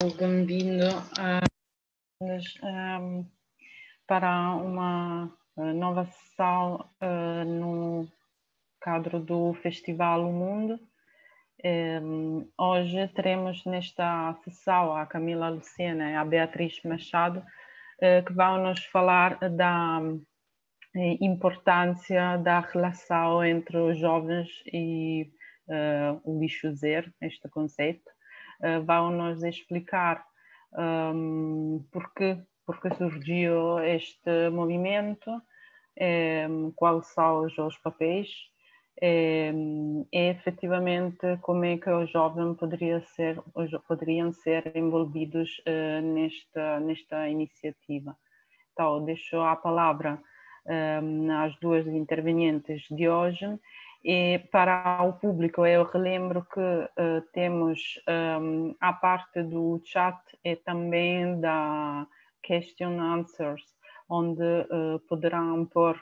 Bem-vindo para uma nova sessão no quadro do Festival Umundu. Hoje teremos nesta sessão a Camila Lucena e a Beatriz Machado, que vão nos falar da importância da relação entre os jovens e o lixo zero, este conceito. Vão nos explicar porque surgiu este movimento, quais são os papéis e efetivamente como é que os jovens poderiam ser envolvidos nesta iniciativa. Então, deixo a palavra às duas intervenientes de hoje. E para o público, eu relembro que temos a parte do chat e também da question answers, onde poderão pôr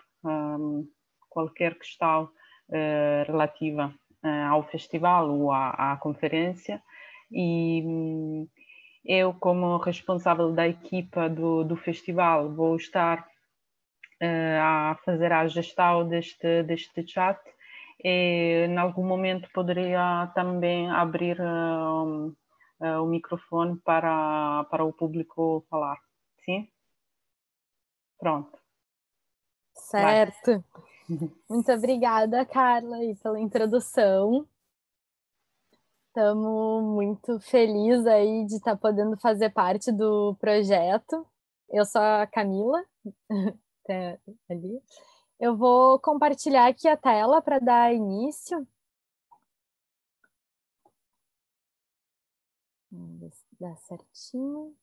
qualquer questão relativa ao festival ou à conferência. E eu, como responsável da equipa do festival, vou estar a fazer a gestão deste chat. E, em algum momento, poderia também abrir o microfone para o público falar, sim? Pronto. Certo. Vai. Muito obrigada, Carla, pela introdução. Estamos muito felizes aí de estar podendo fazer parte do projeto. Eu sou a Camila, até ali. Eu vou compartilhar aqui a tela para dar início. Vamos ver se dá certinho.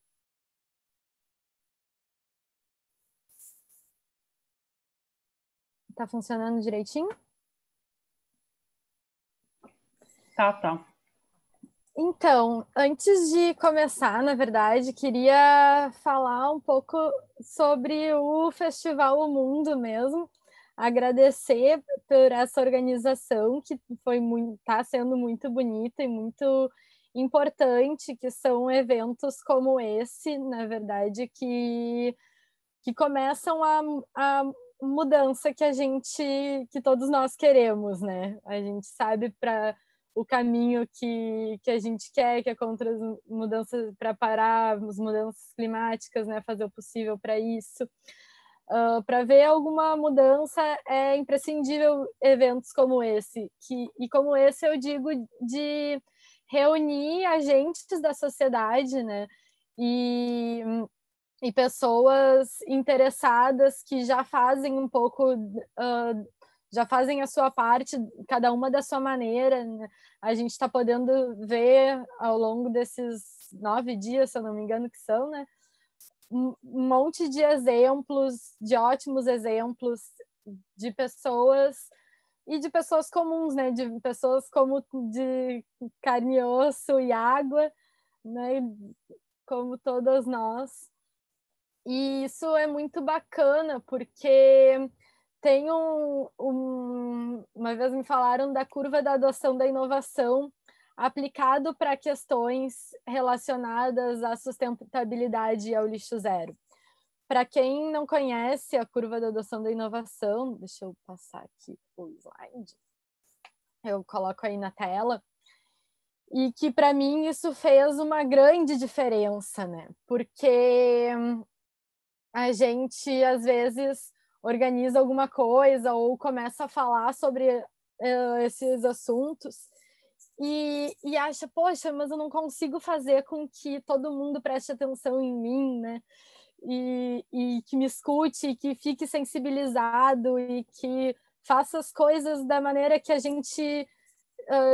Tá funcionando direitinho? Tá. Então, antes de começar, na verdade, queria falar um pouco sobre o Festival Umundu mesmo. Agradecer por essa organização que está sendo muito bonita e muito importante, que são eventos como esse, na verdade, que começam a mudança que todos nós queremos, né? A gente sabe para o caminho que a gente quer, que é contra as mudanças, para parar as mudanças climáticas, né? Fazer o possível para isso. Para ver alguma mudança é imprescindível eventos como esse, e como esse eu digo de reunir agentes da sociedade, né, e pessoas interessadas que já fazem um pouco, já fazem a sua parte, cada uma da sua maneira, né? A gente está podendo ver ao longo desses 9 dias, se eu não me engano que são, né, um monte de exemplos, de ótimos exemplos de pessoas e de pessoas comuns, né? De pessoas como de carne e osso e água, né? Como todas nós. E isso é muito bacana, porque tem uma vez me falaram da curva da adoção da inovação, aplicado para questões relacionadas à sustentabilidade e ao lixo zero. Para quem não conhece a curva da adoção da inovação, deixa eu passar aqui o slide, eu coloco aí na tela, e que para mim isso fez uma grande diferença, né? Porque a gente às vezes organiza alguma coisa ou começa a falar sobre esses assuntos e acha, poxa, mas eu não consigo fazer com que todo mundo preste atenção em mim, né? E que me escute, e que fique sensibilizado e que faça as coisas da maneira que a gente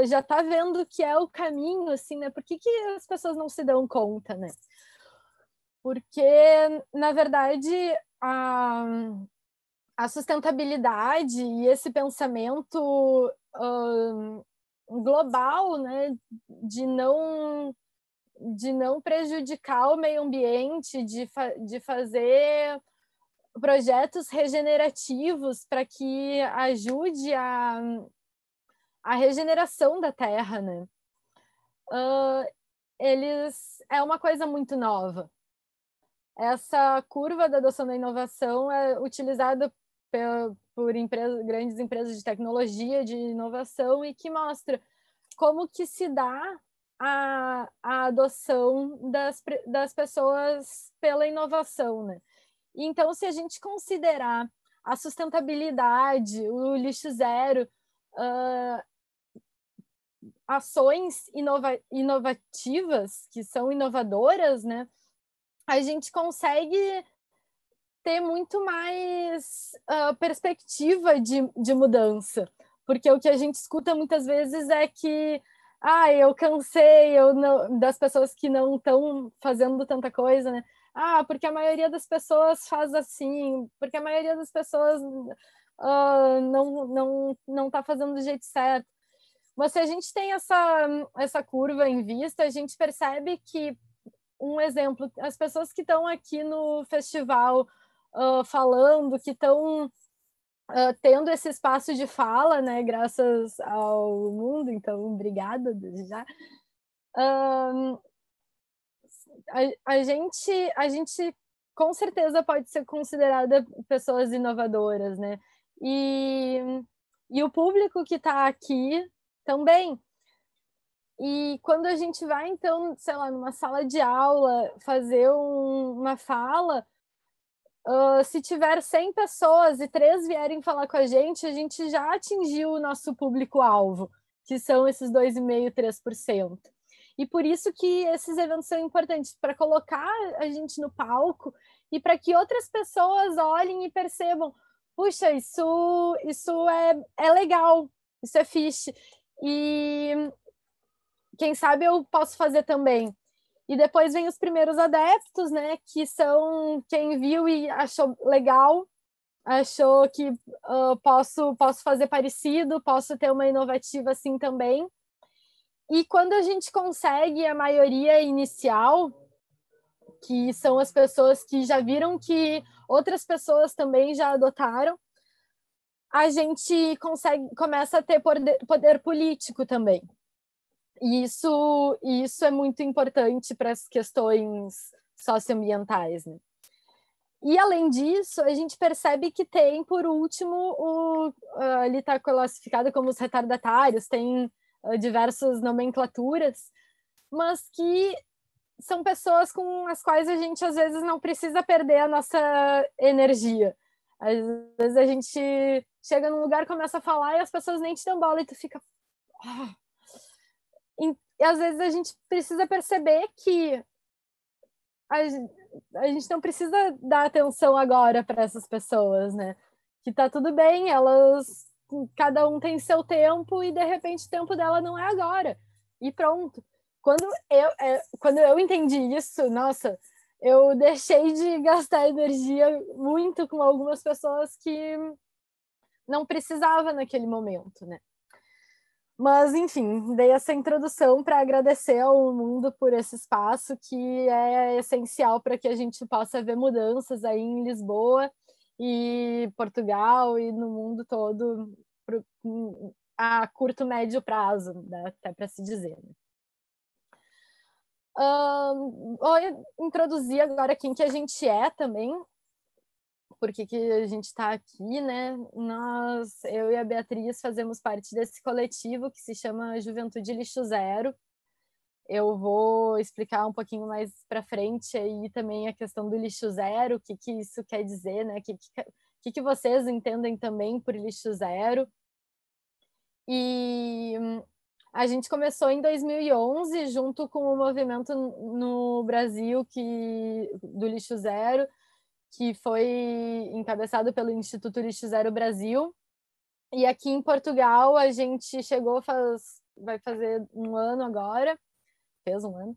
já está vendo que é o caminho, assim, né? Por que as pessoas não se dão conta, né? Porque, na verdade, a sustentabilidade e esse pensamento global, né, de não prejudicar o meio ambiente, de fazer projetos regenerativos para que ajude a regeneração da terra, né? é uma coisa muito nova. Essa curva da adoção da inovação é utilizada por grandes empresas de tecnologia, de inovação, e que mostra como que se dá a adoção das pessoas pela inovação, né? Então, se a gente considerar a sustentabilidade, o lixo zero, ações inovativas, que são inovadoras, né? A gente consegue ter muito mais perspectiva de mudança, porque o que a gente escuta muitas vezes é que eu cansei das pessoas que não estão fazendo tanta coisa, né? Porque a maioria das pessoas faz assim, porque a maioria das pessoas não está fazendo do jeito certo. Mas se a gente tem essa curva em vista, a gente percebe que, um exemplo, as pessoas que estão aqui no festival falando, que estão tendo esse espaço de fala, né, graças ao mundo, então obrigada desde já. A gente com certeza pode ser considerada pessoas inovadoras, né? E o público que está aqui também. E quando a gente vai, então, sei lá, numa sala de aula, fazer uma fala, se tiver 100 pessoas e 3 vierem falar com a gente já atingiu o nosso público-alvo, que são esses 2,5%, 3%. E por isso que esses eventos são importantes, para colocar a gente no palco e para que outras pessoas olhem e percebam, puxa, isso é legal, isso é fixe, e quem sabe eu posso fazer também. E depois vem os primeiros adeptos, né, que são quem viu e achou legal, achou que posso fazer parecido, posso ter uma inovativa assim também. E quando a gente consegue a maioria inicial, que são as pessoas que já viram que outras pessoas também já adotaram, a gente começa a ter poder político também. E isso é muito importante para as questões socioambientais, né? E, além disso, a gente percebe que tem, por último, ele está classificado como os retardatários, tem diversas nomenclaturas, mas que são pessoas com as quais a gente às vezes não precisa perder a nossa energia. Às vezes a gente chega num lugar, começa a falar e as pessoas nem te dão bola e tu fica... E às vezes a gente precisa perceber que a gente não precisa dar atenção agora para essas pessoas, né? Que tá tudo bem, elas... cada um tem seu tempo e, de repente, o tempo dela não é agora. E pronto. Quando eu entendi isso, nossa, eu deixei de gastar energia muito com algumas pessoas que não precisava naquele momento, né? Mas, enfim, dei essa introdução para agradecer ao mundo por esse espaço que é essencial para que a gente possa ver mudanças aí em Lisboa e Portugal e no mundo todo a curto, médio prazo, dá até para se dizer. Vou introduzir agora quem que a gente é também, porque que a gente está aqui, né? Eu e a Beatriz fazemos parte desse coletivo que se chama Juventude Lixo Zero. Eu vou explicar um pouquinho mais para frente aí também a questão do lixo zero, o que isso quer dizer, né? O que vocês entendem também por lixo zero. E a gente começou em 2011 junto com o movimento no Brasil do lixo zero, que foi encabeçado pelo Instituto Lixo Zero Brasil. E aqui em Portugal a gente chegou, vai fazer um ano agora, fez um ano,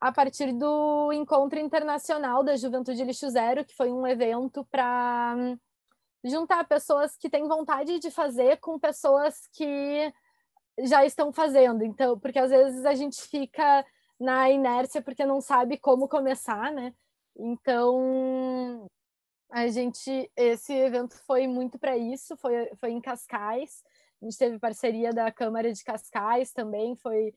a partir do Encontro Internacional da Juventude Lixo Zero, que foi um evento para juntar pessoas que têm vontade de fazer com pessoas que já estão fazendo. Então, porque às vezes a gente fica na inércia porque não sabe como começar, né? Então, esse evento foi muito para isso, foi em Cascais, a gente teve parceria da Câmara de Cascais também, foi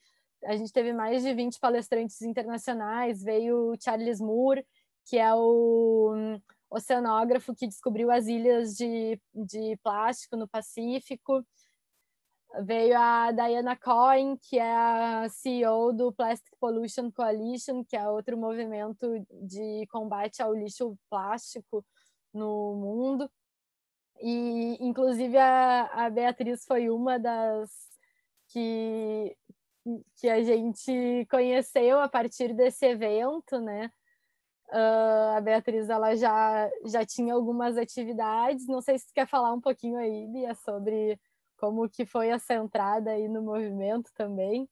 a gente teve mais de 20 palestrantes internacionais, veio o Charles Moore, que é o oceanógrafo que descobriu as ilhas de plástico no Pacífico, veio a Diana Cohen, que é a CEO do Plastic Pollution Coalition, que é outro movimento de combate ao lixo plástico no mundo. E, inclusive, a Beatriz foi uma das que a gente conheceu a partir desse evento, né? A Beatriz, ela já tinha algumas atividades. Não sei se tu quer falar um pouquinho aí, Bia, sobre como que foi essa entrada aí no movimento também.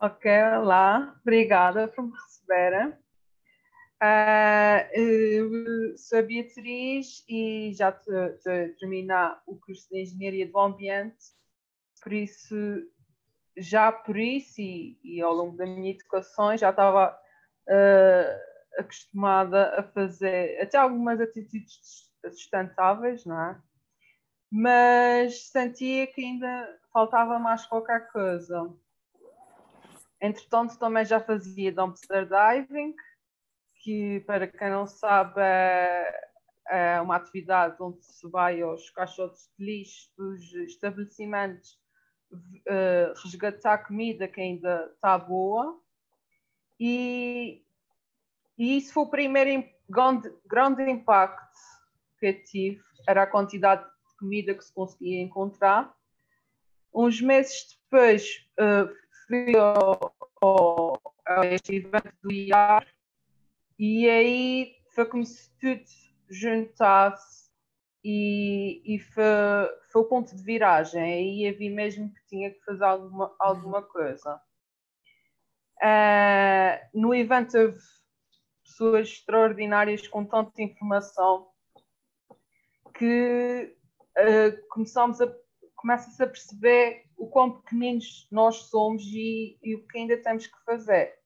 Ok, olá. Obrigada por receber. Eu sou a Beatriz e já terminar o curso de Engenharia do Ambiente, por isso, e ao longo da minha educação já estava acostumada a fazer até algumas atitudes sustentáveis, não é? Mas sentia que ainda faltava mais qualquer coisa. Entretanto, também já fazia dumpster diving, que, para quem não sabe, é uma atividade onde se vai aos caixotes de lixo dos estabelecimentos resgatar comida que ainda está boa. E isso foi o primeiro grande impacto que eu tive, era a quantidade de comida que se conseguia encontrar. Uns meses depois, fui ao evento do IAR, e aí foi como se tudo juntasse e foi o ponto de viragem. Aí eu vi mesmo que tinha que fazer alguma coisa. No evento houve pessoas extraordinárias com tanta informação que começa-se a perceber o quão pequeninos nós somos e o que ainda temos que fazer.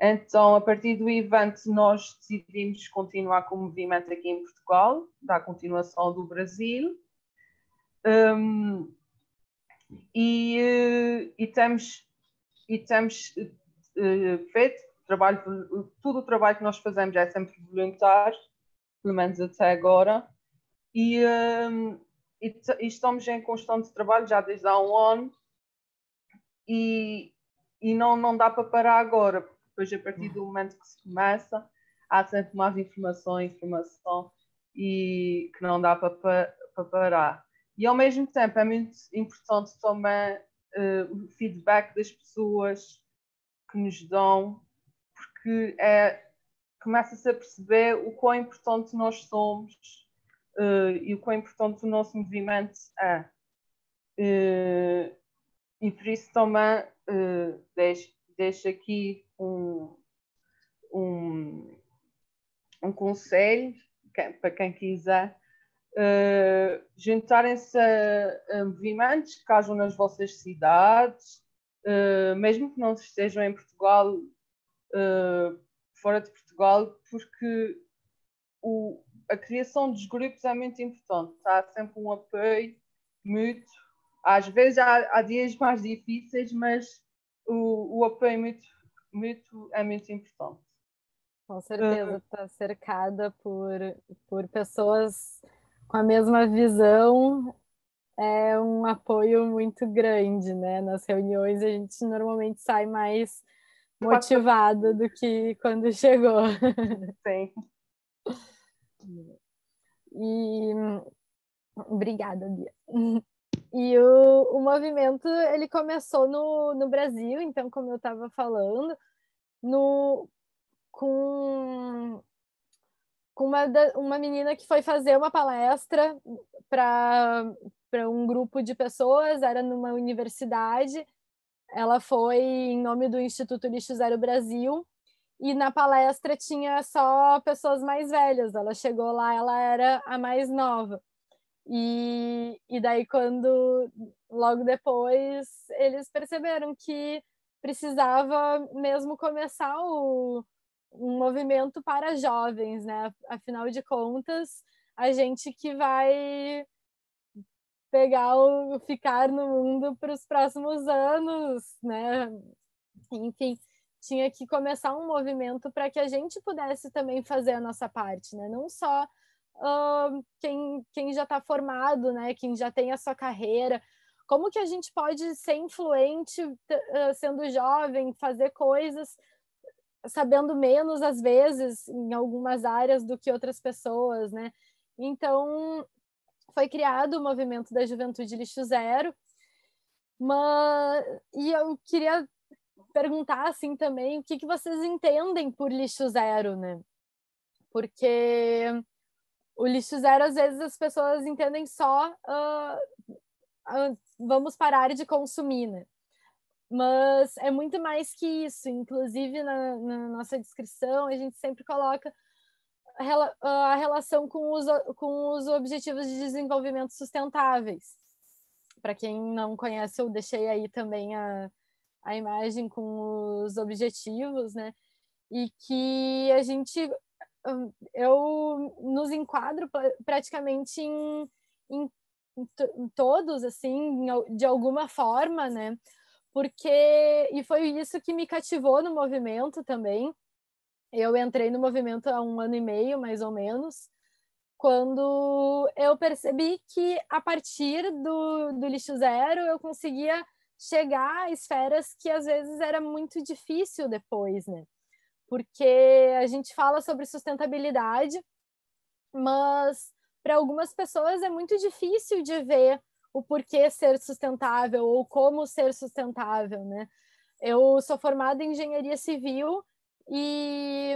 Então, a partir do evento, nós decidimos continuar com o movimento aqui em Portugal, da continuação do Brasil. E temos feito trabalho, todo o trabalho que nós fazemos é sempre voluntário, pelo menos até agora. E estamos em constante trabalho já desde há um ano e não dá para parar agora. Depois, a partir do momento que se começa, há sempre mais informação e que não dá para parar. E, ao mesmo tempo, é muito importante também o feedback das pessoas que nos dão, porque começa-se a perceber o quão importante nós somos e o quão importante o nosso movimento é. E, por isso, também deixo aqui um conselho para quem quiser juntarem-se a movimentos que hajam nas vossas cidades, mesmo que não estejam em Portugal, fora de Portugal, porque a criação dos grupos é muito importante. Há sempre um apoio mútuo. Às vezes há dias mais difíceis, mas o apoio muito é muito importante. Com certeza, está cercada por pessoas com a mesma visão, é um apoio muito grande, né? Nas reuniões a gente normalmente sai mais motivada do que quando chegou. Sim. E obrigada, Bia. E o movimento, ele começou no Brasil, então, como eu estava falando, com uma menina que foi fazer uma palestra para um grupo de pessoas, era numa universidade, ela foi em nome do Instituto Lixo Zero Brasil, e na palestra tinha só pessoas mais velhas, ela chegou lá, ela era a mais nova. E daí, logo depois, eles perceberam que precisava mesmo começar um movimento para jovens, né? Afinal de contas, a gente que vai pegar o ficar no mundo para os próximos anos, né? Enfim, tinha que começar um movimento para que a gente pudesse também fazer a nossa parte, né? Não só quem já está formado, né? Quem já tem a sua carreira. Como que a gente pode ser influente sendo jovem, fazer coisas sabendo menos, às vezes, em algumas áreas do que outras pessoas, né? Então, foi criado o Movimento da Juventude Lixo Zero, e eu queria perguntar, assim, também, o que vocês entendem por lixo zero, né? Porque o lixo zero, às vezes, as pessoas entendem só... vamos parar de consumir, né? Mas é muito mais que isso. Inclusive, na nossa descrição, a gente sempre coloca a relação com os Objetivos de Desenvolvimento Sustentáveis. Para quem não conhece, eu deixei aí também a imagem com os objetivos, né? E que a gente... Eu nos enquadro praticamente em todos, assim, de alguma forma, né? Porque, e foi isso que me cativou no movimento também. Eu entrei no movimento há 1 ano e meio, mais ou menos, quando eu percebi que a partir do lixo zero eu conseguia chegar a esferas que às vezes era muito difícil depois, né? Porque a gente fala sobre sustentabilidade, mas para algumas pessoas é muito difícil de ver o porquê ser sustentável ou como ser sustentável, né? Eu sou formada em engenharia civil e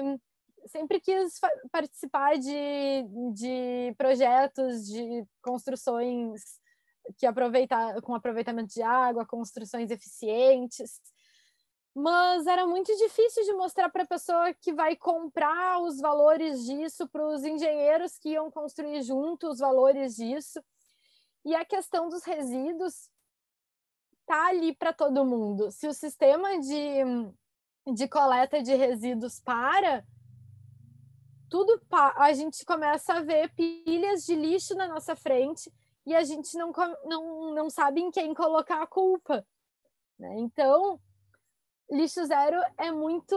sempre quis participar de projetos de construções que com aproveitamento de água, construções eficientes, mas era muito difícil de mostrar para a pessoa que vai comprar os valores disso, para os engenheiros que iam construir junto os valores disso. E a questão dos resíduos está ali para todo mundo. Se o sistema de coleta de resíduos para, a gente começa a ver pilhas de lixo na nossa frente e a gente não sabe em quem colocar a culpa, né? Então... Lixo zero é muito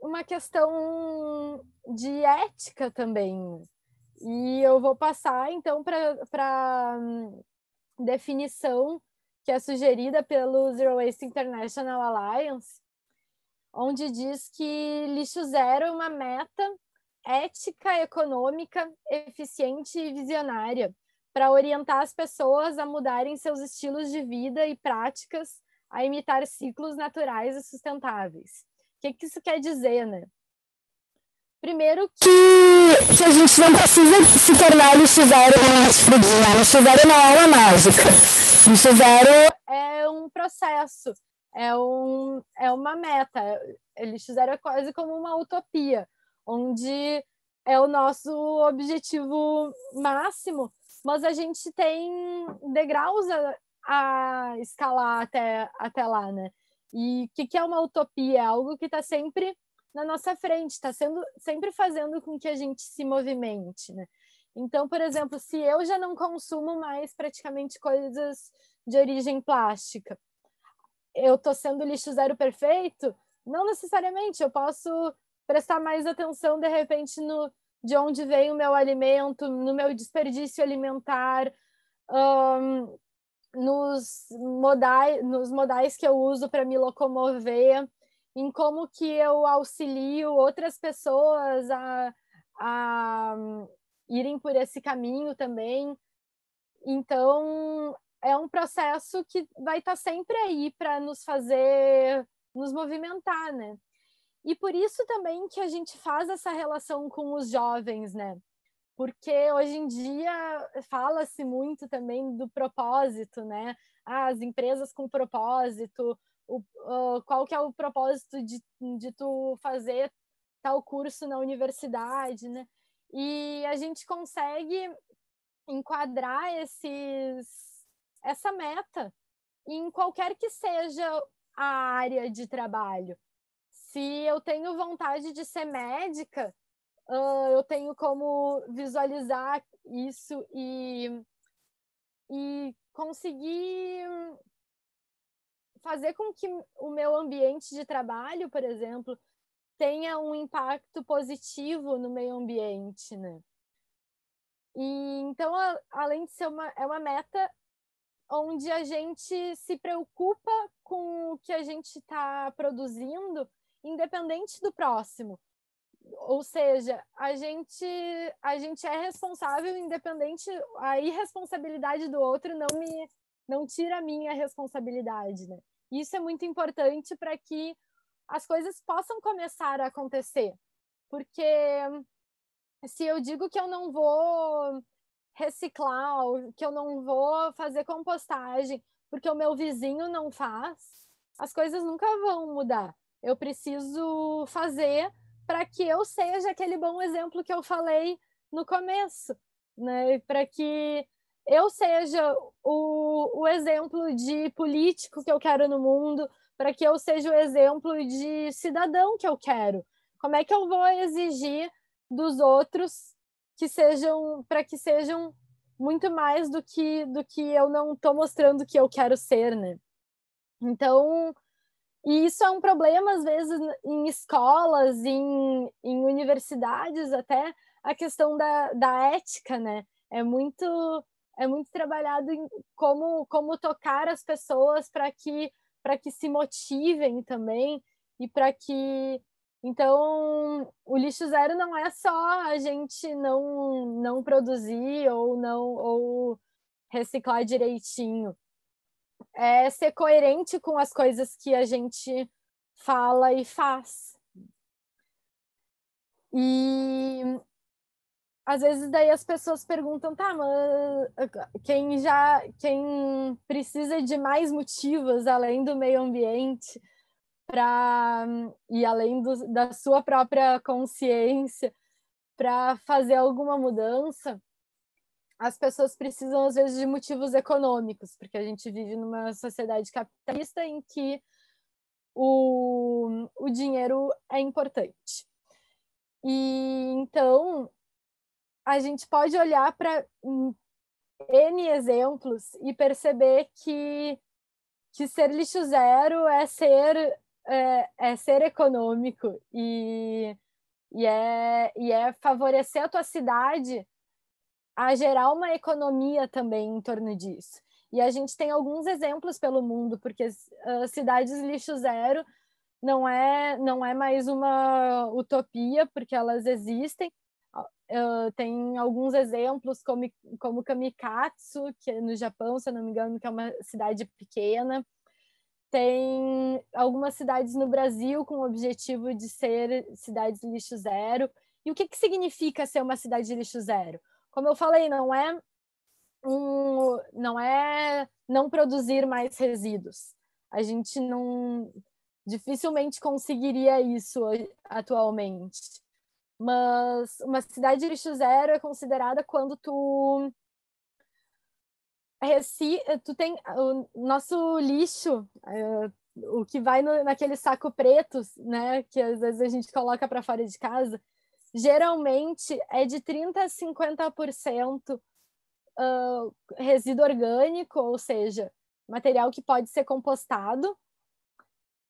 uma questão de ética também. E eu vou passar, então, para definição que é sugerida pelo Zero Waste International Alliance, onde diz que lixo zero é uma meta ética, econômica, eficiente e visionária para orientar as pessoas a mudarem seus estilos de vida e práticas a imitar ciclos naturais e sustentáveis. O que isso quer dizer, né? Primeiro que a gente não precisa se tornar lixo zero em uma esfreguinha. Lixo zero não é uma mágica. Lixo zero é um processo, é uma meta. Lixo zero é quase como uma utopia, onde é o nosso objetivo máximo, mas a gente tem degraus a escalar até lá, né? E o que é uma utopia? É algo que está sempre na nossa frente, está sempre fazendo com que a gente se movimente, né? Então, por exemplo, se eu já não consumo mais praticamente coisas de origem plástica, eu estou sendo lixo zero perfeito? Não necessariamente, eu posso prestar mais atenção, de repente, de onde vem o meu alimento, no meu desperdício alimentar, nos modais que eu uso para me locomover, em como que eu auxilio outras pessoas a irem por esse caminho também. Então, é um processo que vai estar sempre aí para nos fazer nos movimentar, né? E por isso também que a gente faz essa relação com os jovens, né? Porque hoje em dia fala-se muito também do propósito, né? As empresas com propósito, qual que é o propósito de tu fazer tal curso na universidade, né? E a gente consegue enquadrar essa meta em qualquer que seja a área de trabalho. Se eu tenho vontade de ser médica, eu tenho como visualizar isso e e conseguir fazer com que o meu ambiente de trabalho, por exemplo, tenha um impacto positivo no meio ambiente, né? E, então, além de ser uma meta onde a gente se preocupa com o que a gente está produzindo, independente do próximo. Ou seja, a gente é responsável, independente, a irresponsabilidade do outro não tira a minha responsabilidade, né? Isso é muito importante para que as coisas possam começar a acontecer, porque se eu digo que eu não vou reciclar, ou que eu não vou fazer compostagem, porque o meu vizinho não faz, as coisas nunca vão mudar. Eu preciso fazer para que eu seja aquele bom exemplo que eu falei no começo, né? Para que eu seja o exemplo de político que eu quero no mundo, para que eu seja o exemplo de cidadão que eu quero. Como é que eu vou exigir dos outros que sejam, para que sejam muito mais do que eu não estou mostrando que eu quero ser, né? Então, e isso é um problema, às vezes, em escolas, em universidades até, a questão da ética, né? É muito trabalhado em como tocar as pessoas para que se motivem também e para que... Então, o lixo zero não é só a gente não produzir ou reciclar direitinho. É ser coerente com as coisas que a gente fala e faz. E... às vezes daí as pessoas perguntam, tá, mas quem precisa de mais motivos além do meio ambiente e além da sua própria consciência para fazer alguma mudança, as pessoas precisam às vezes de motivos econômicos, porque a gente vive numa sociedade capitalista em que o dinheiro é importante. E então... a gente pode olhar para N exemplos e perceber que ser lixo zero é ser econômico e é favorecer a tua cidade a gerar uma economia também em torno disso. E a gente tem alguns exemplos pelo mundo, porque cidades lixo zero não é mais uma utopia, porque elas existem. Tem alguns exemplos como Kamikatsu, que é no Japão, se eu não me engano, que é uma cidade pequena. Tem algumas cidades no Brasil com o objetivo de ser cidades lixo zero. E o que significa ser uma cidade lixo zero? Como eu falei, não é não produzir mais resíduos. A gente não dificilmente conseguiria isso atualmente. Mas uma cidade lixo zero é considerada quando tu tem o nosso lixo, o que vai naquele saco preto, né, que às vezes a gente coloca para fora de casa, geralmente é de 30% a 50% resíduo orgânico, ou seja, material que pode ser compostado,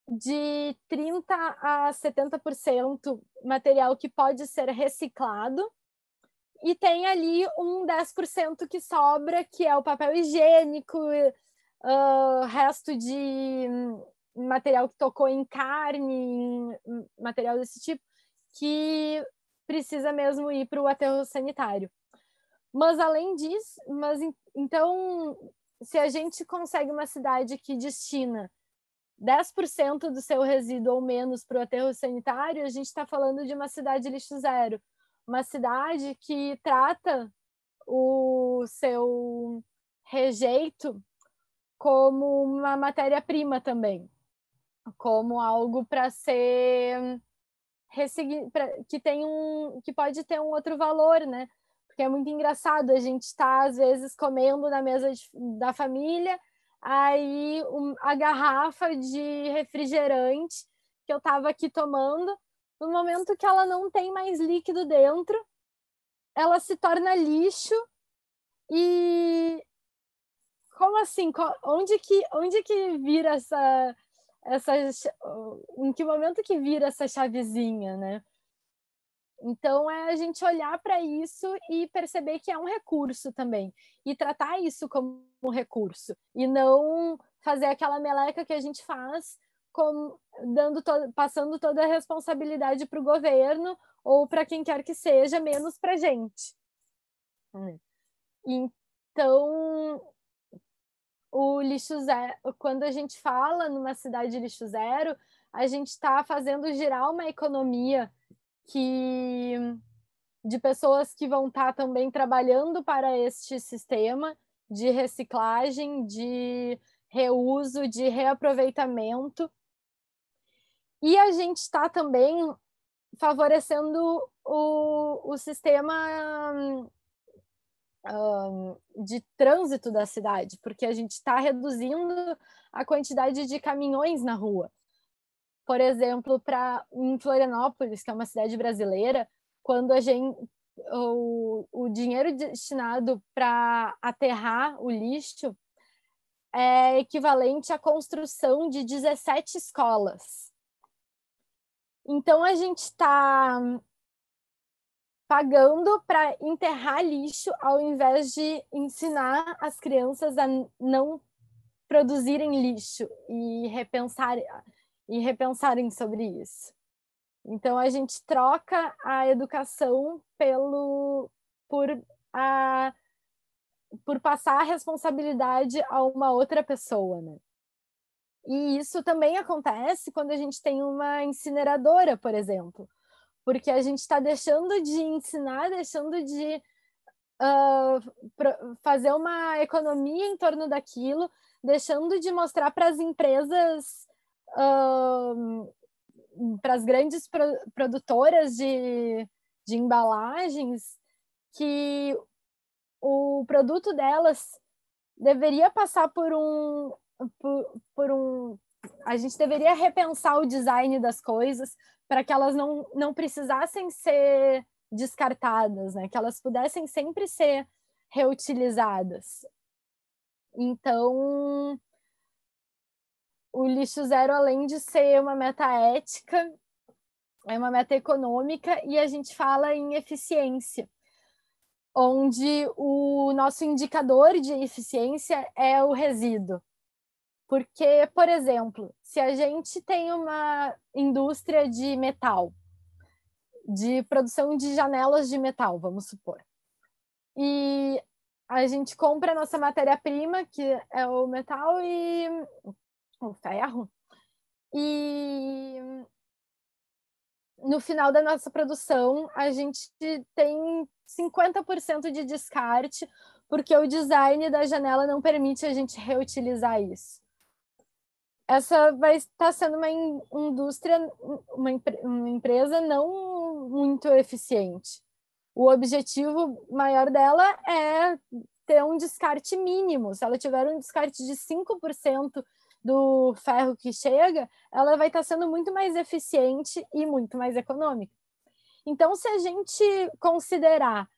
de 30% a 70% material que pode ser reciclado, e tem ali um 10% que sobra, que é o papel higiênico, resto de material que tocou em carne, em material desse tipo, que precisa mesmo ir para o aterro sanitário. Mas além disso, então, se a gente consegue uma cidade que destina 10% do seu resíduo ou menos para o aterro sanitário, a gente está falando de uma cidade lixo zero, uma cidade que trata o seu rejeito como uma matéria-prima também, como algo para ser que pode ter um outro valor, né? Porque é muito engraçado, a gente está às vezes comendo na mesa da família. Aí a garrafa de refrigerante que eu estava aqui tomando, no momento que ela não tem mais líquido dentro, ela se torna lixo e Como assim? Onde que vira essa... Em que momento que vira essa chavezinha, né? Então, é a gente olhar para isso e perceber que é um recurso também. E tratar isso como um recurso. E não fazer aquela meleca que a gente faz, passando toda a responsabilidade para o governo ou para quem quer que seja, menos para a gente. Então, o lixo zero, quando a gente fala numa cidade lixo zero, a gente está fazendo girar uma economia de pessoas que vão estar também trabalhando para este sistema de reciclagem, de reuso, de reaproveitamento. E a gente está também favorecendo o sistema de trânsito da cidade, porque a gente está reduzindo a quantidade de caminhões na rua. Por exemplo, em Florianópolis, que é uma cidade brasileira, quando o dinheiro destinado para aterrar o lixo é equivalente à construção de 17 escolas. Então, a gente está pagando para enterrar lixo ao invés de ensinar as crianças a não produzirem lixo e repensarem sobre isso. Então, a gente troca a educação por passar a responsabilidade a uma outra pessoa, né? E isso também acontece quando a gente tem uma incineradora, por exemplo, porque a gente está deixando de ensinar, deixando de fazer uma economia em torno daquilo, deixando de mostrar para as empresas, para as grandes produtoras de embalagens, que o produto delas deveria passar a gente deveria repensar o design das coisas para que elas não precisassem ser descartadas, né? Que elas pudessem sempre ser reutilizadas. Então, o lixo zero, além de ser uma meta ética, é uma meta econômica, e a gente fala em eficiência, onde o nosso indicador de eficiência é o resíduo. Porque, por exemplo, se a gente tem uma indústria de metal, de produção de janelas de metal, vamos supor, e a gente compra a nossa matéria-prima, que é o metal e o ferro, e no final da nossa produção a gente tem 50% de descarte, porque o design da janela não permite a gente reutilizar isso. Essa vai estar sendo uma indústria, uma empresa não muito eficiente. O objetivo maior dela é ter um descarte mínimo. Se ela tiver um descarte de 5% do ferro que chega, ela vai estar sendo muito mais eficiente e muito mais econômica. Então, se a gente considerar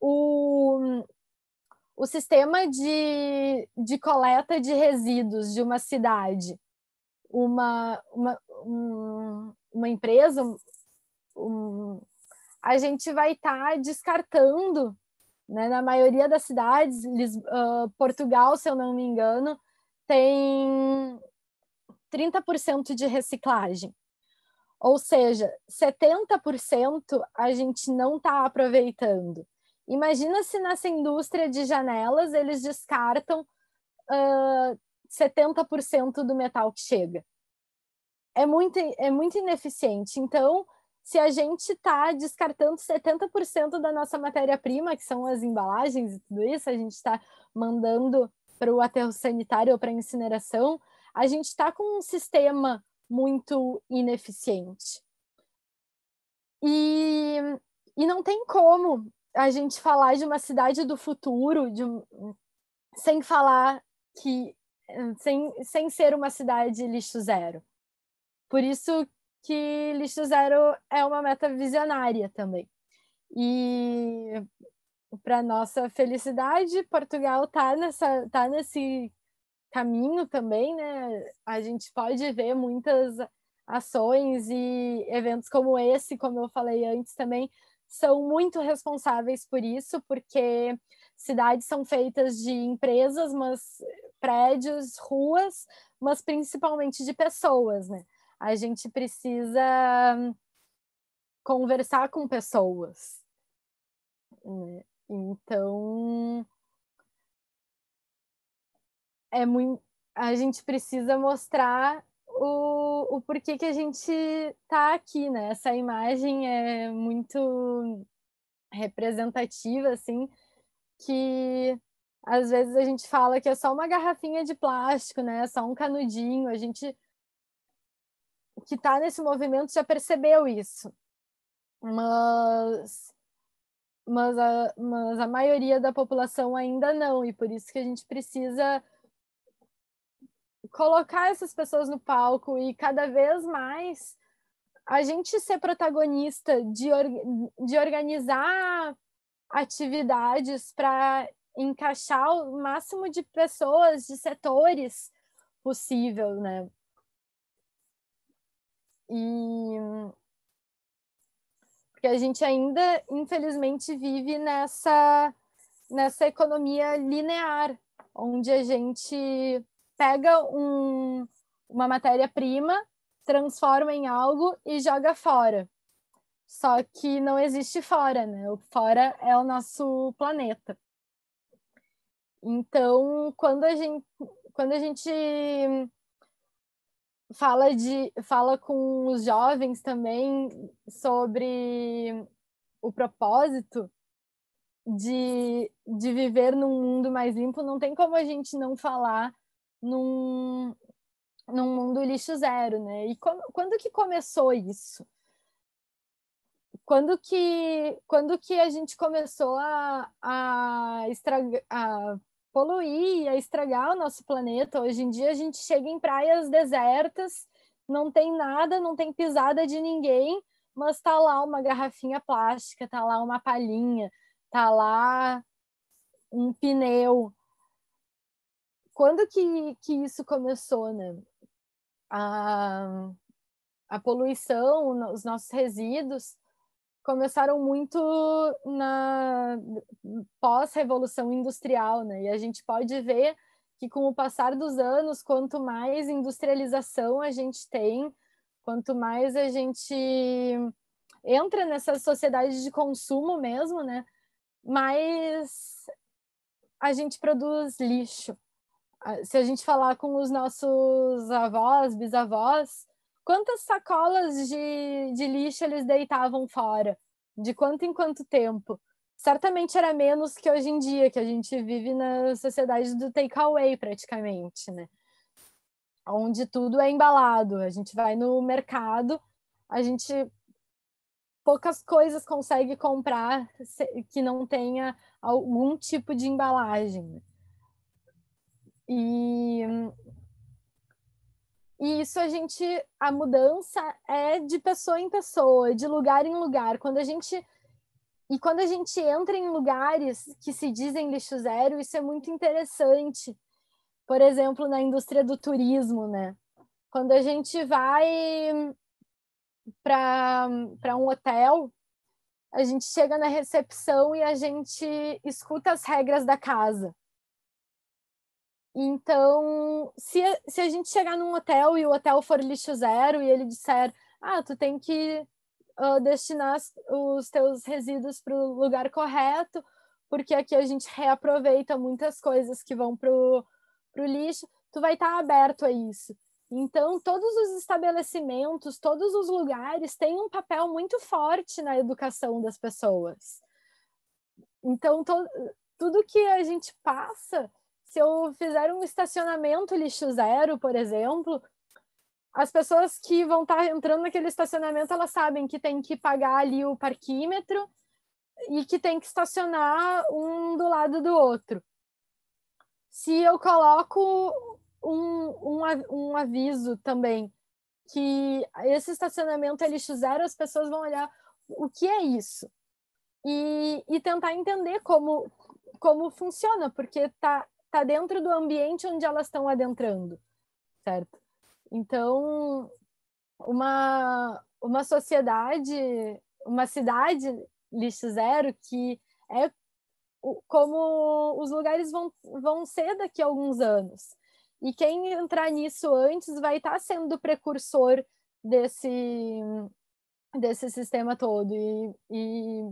o sistema de coleta de resíduos de uma cidade, uma empresa, a gente vai estar descartando, né, na maioria das cidades, Portugal, se eu não me engano, tem 30% de reciclagem, ou seja, 70% a gente não está aproveitando. Imagina se nessa indústria de janelas eles descartam 70% do metal que chega. É muito ineficiente. Então, se a gente está descartando 70% da nossa matéria-prima, que são as embalagens e tudo isso, a gente está mandando para o aterro sanitário ou para a incineração, a gente está com um sistema muito ineficiente. E não tem como a gente falar de uma cidade do futuro sem falar que sem ser uma cidade lixo zero. Por isso que lixo zero é uma meta visionária também. E para nossa felicidade, Portugal tá nesse caminho também, né? A gente pode ver muitas ações e eventos como esse, como eu falei antes também, são muito responsáveis por isso, porque cidades são feitas de empresas, mas prédios, ruas, mas principalmente de pessoas, né? A gente precisa conversar com pessoas, né? Então, é muito, a gente precisa mostrar o porquê que a gente está aqui, né? Essa imagem é muito representativa, assim, que às vezes a gente fala que é só uma garrafinha de plástico, né? Só um canudinho. A gente que está nesse movimento já percebeu isso. Mas a maioria da população ainda não. E por isso que a gente precisa colocar essas pessoas no palco e cada vez mais a gente ser protagonista de organizar atividades para encaixar o máximo de pessoas, de setores possível, né? E porque a gente ainda, infelizmente, vive nessa economia linear, onde a gente pega uma matéria-prima, transforma em algo e joga fora. Só que não existe fora, né? O fora é o nosso planeta. Então, quando a gente fala com os jovens também sobre o propósito de viver num mundo mais limpo, não tem como a gente não falar num mundo lixo zero, né? E quando que começou isso? Quando que a gente começou a poluir e a estragar o nosso planeta? Hoje em dia a gente chega em praias desertas, não tem nada, não tem pisada de ninguém, mas tá lá uma garrafinha plástica, tá lá uma palhinha, tá lá um pneu. Quando que isso começou, né? A poluição, os nossos resíduos começaram muito na pós-revolução industrial, né? E a gente pode ver que com o passar dos anos, quanto mais industrialização a gente tem, quanto mais a gente entra nessa sociedade de consumo mesmo, né? Mais a gente produz lixo. Se a gente falar com os nossos avós, bisavós, quantas sacolas de lixo eles deitavam fora? De quanto em quanto tempo? Certamente era menos que hoje em dia, que a gente vive na sociedade do takeaway praticamente, né? Onde tudo é embalado. A gente vai no mercado, a gente poucas coisas consegue comprar que não tenha algum tipo de embalagem. E isso a mudança é de pessoa em pessoa, de lugar em lugar. Quando a gente entra em lugares que se dizem lixo zero, isso é muito interessante. Por exemplo, na indústria do turismo, né? Quando a gente vai para um hotel, a gente chega na recepção e a gente escuta as regras da casa. Então, se a gente chegar num hotel e o hotel for lixo zero e ele disser, tu tem que destinar os teus resíduos para o lugar correto, porque aqui a gente reaproveita muitas coisas que vão para o lixo, tu vai estar aberto a isso. Então, todos os estabelecimentos, todos os lugares têm um papel muito forte na educação das pessoas. Então, tudo que a gente passa... Se eu fizer um estacionamento lixo zero, por exemplo, as pessoas que vão estar entrando naquele estacionamento, elas sabem que tem que pagar ali o parquímetro e que tem que estacionar um do lado do outro. Se eu coloco um aviso também que esse estacionamento é lixo zero, as pessoas vão olhar o que é isso. e tentar entender como funciona, porque está dentro do ambiente onde elas estão adentrando, certo? Então, uma sociedade, uma cidade lixo zero, que é como os lugares vão ser daqui a alguns anos. E quem entrar nisso antes vai estar sendo o precursor desse sistema todo. E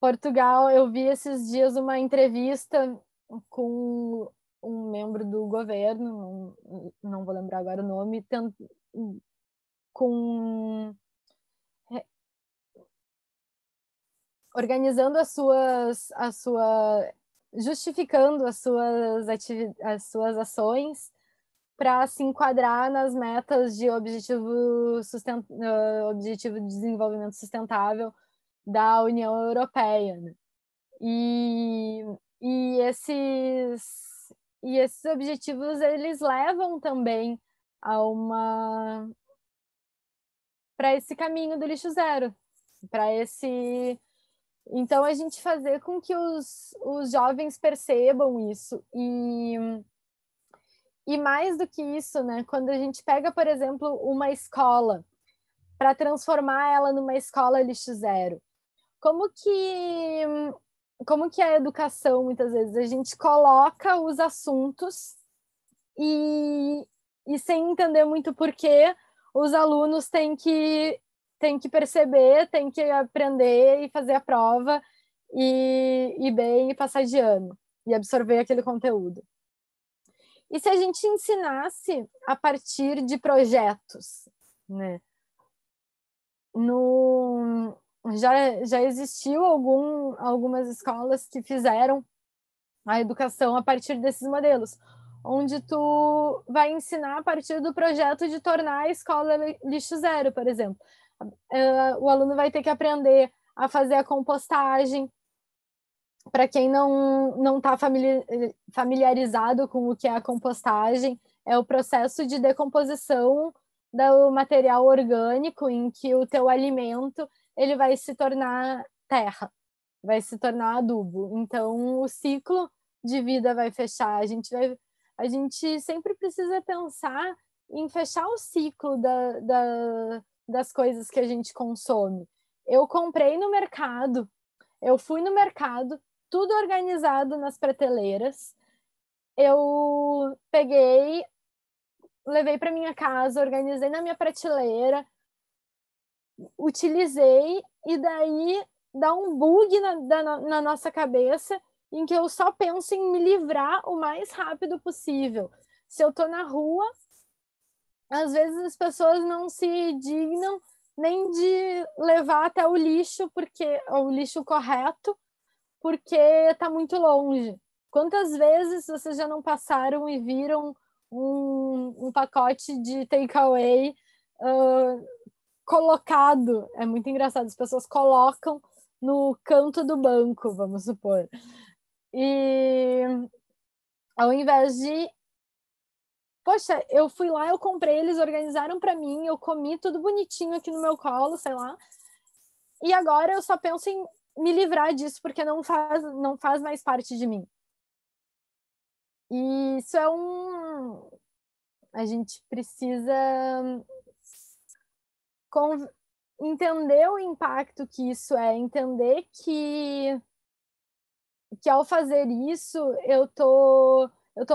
Portugal, eu vi esses dias uma entrevista com um membro do governo, não vou lembrar agora o nome, organizando justificando as suas ações para se enquadrar nas metas de Objetivo de Desenvolvimento Sustentável da União Europeia, né? E esses objetivos, eles levam também para esse caminho do lixo zero, Então, a gente fazer com que os jovens percebam isso. E mais do que isso, né? Quando a gente pega, por exemplo, uma escola, para transformar ela numa escola lixo zero, como que a educação, muitas vezes, a gente coloca os assuntos e sem entender muito porquê, os alunos têm que perceber, têm que aprender e fazer a prova e bem e passar de ano e absorver aquele conteúdo. E se a gente ensinasse a partir de projetos, né? Já existiu algumas escolas que fizeram a educação a partir desses modelos, onde tu vai ensinar a partir do projeto de tornar a escola lixo zero, por exemplo. O aluno vai ter que aprender a fazer a compostagem. Para quem não está familiarizado com o que é a compostagem, é o processo de decomposição do material orgânico em que o teu alimento ele vai se tornar terra, vai se tornar adubo. Então, o ciclo de vida vai fechar. A gente sempre precisa pensar em fechar o ciclo das coisas que a gente consome. Eu comprei no mercado, eu fui no mercado, tudo organizado nas prateleiras, eu peguei, levei para minha casa, organizei na minha prateleira, utilizei, e daí dá um bug na nossa cabeça em que eu só penso em me livrar o mais rápido possível. Se eu tô na rua, às vezes as pessoas não se dignam nem de levar até o lixo, o lixo correto, porque está muito longe. Quantas vezes vocês já não passaram e viram um pacote de takeaway colocado? É muito engraçado, as pessoas colocam no canto do banco, vamos supor. E ao invés de... Poxa, eu fui lá, eu comprei, eles organizaram para mim, eu comi tudo bonitinho aqui no meu colo, sei lá. E agora eu só penso em me livrar disso, porque não faz mais parte de mim. E isso é A gente precisa entender o impacto que isso é, entender que ao fazer isso, eu tô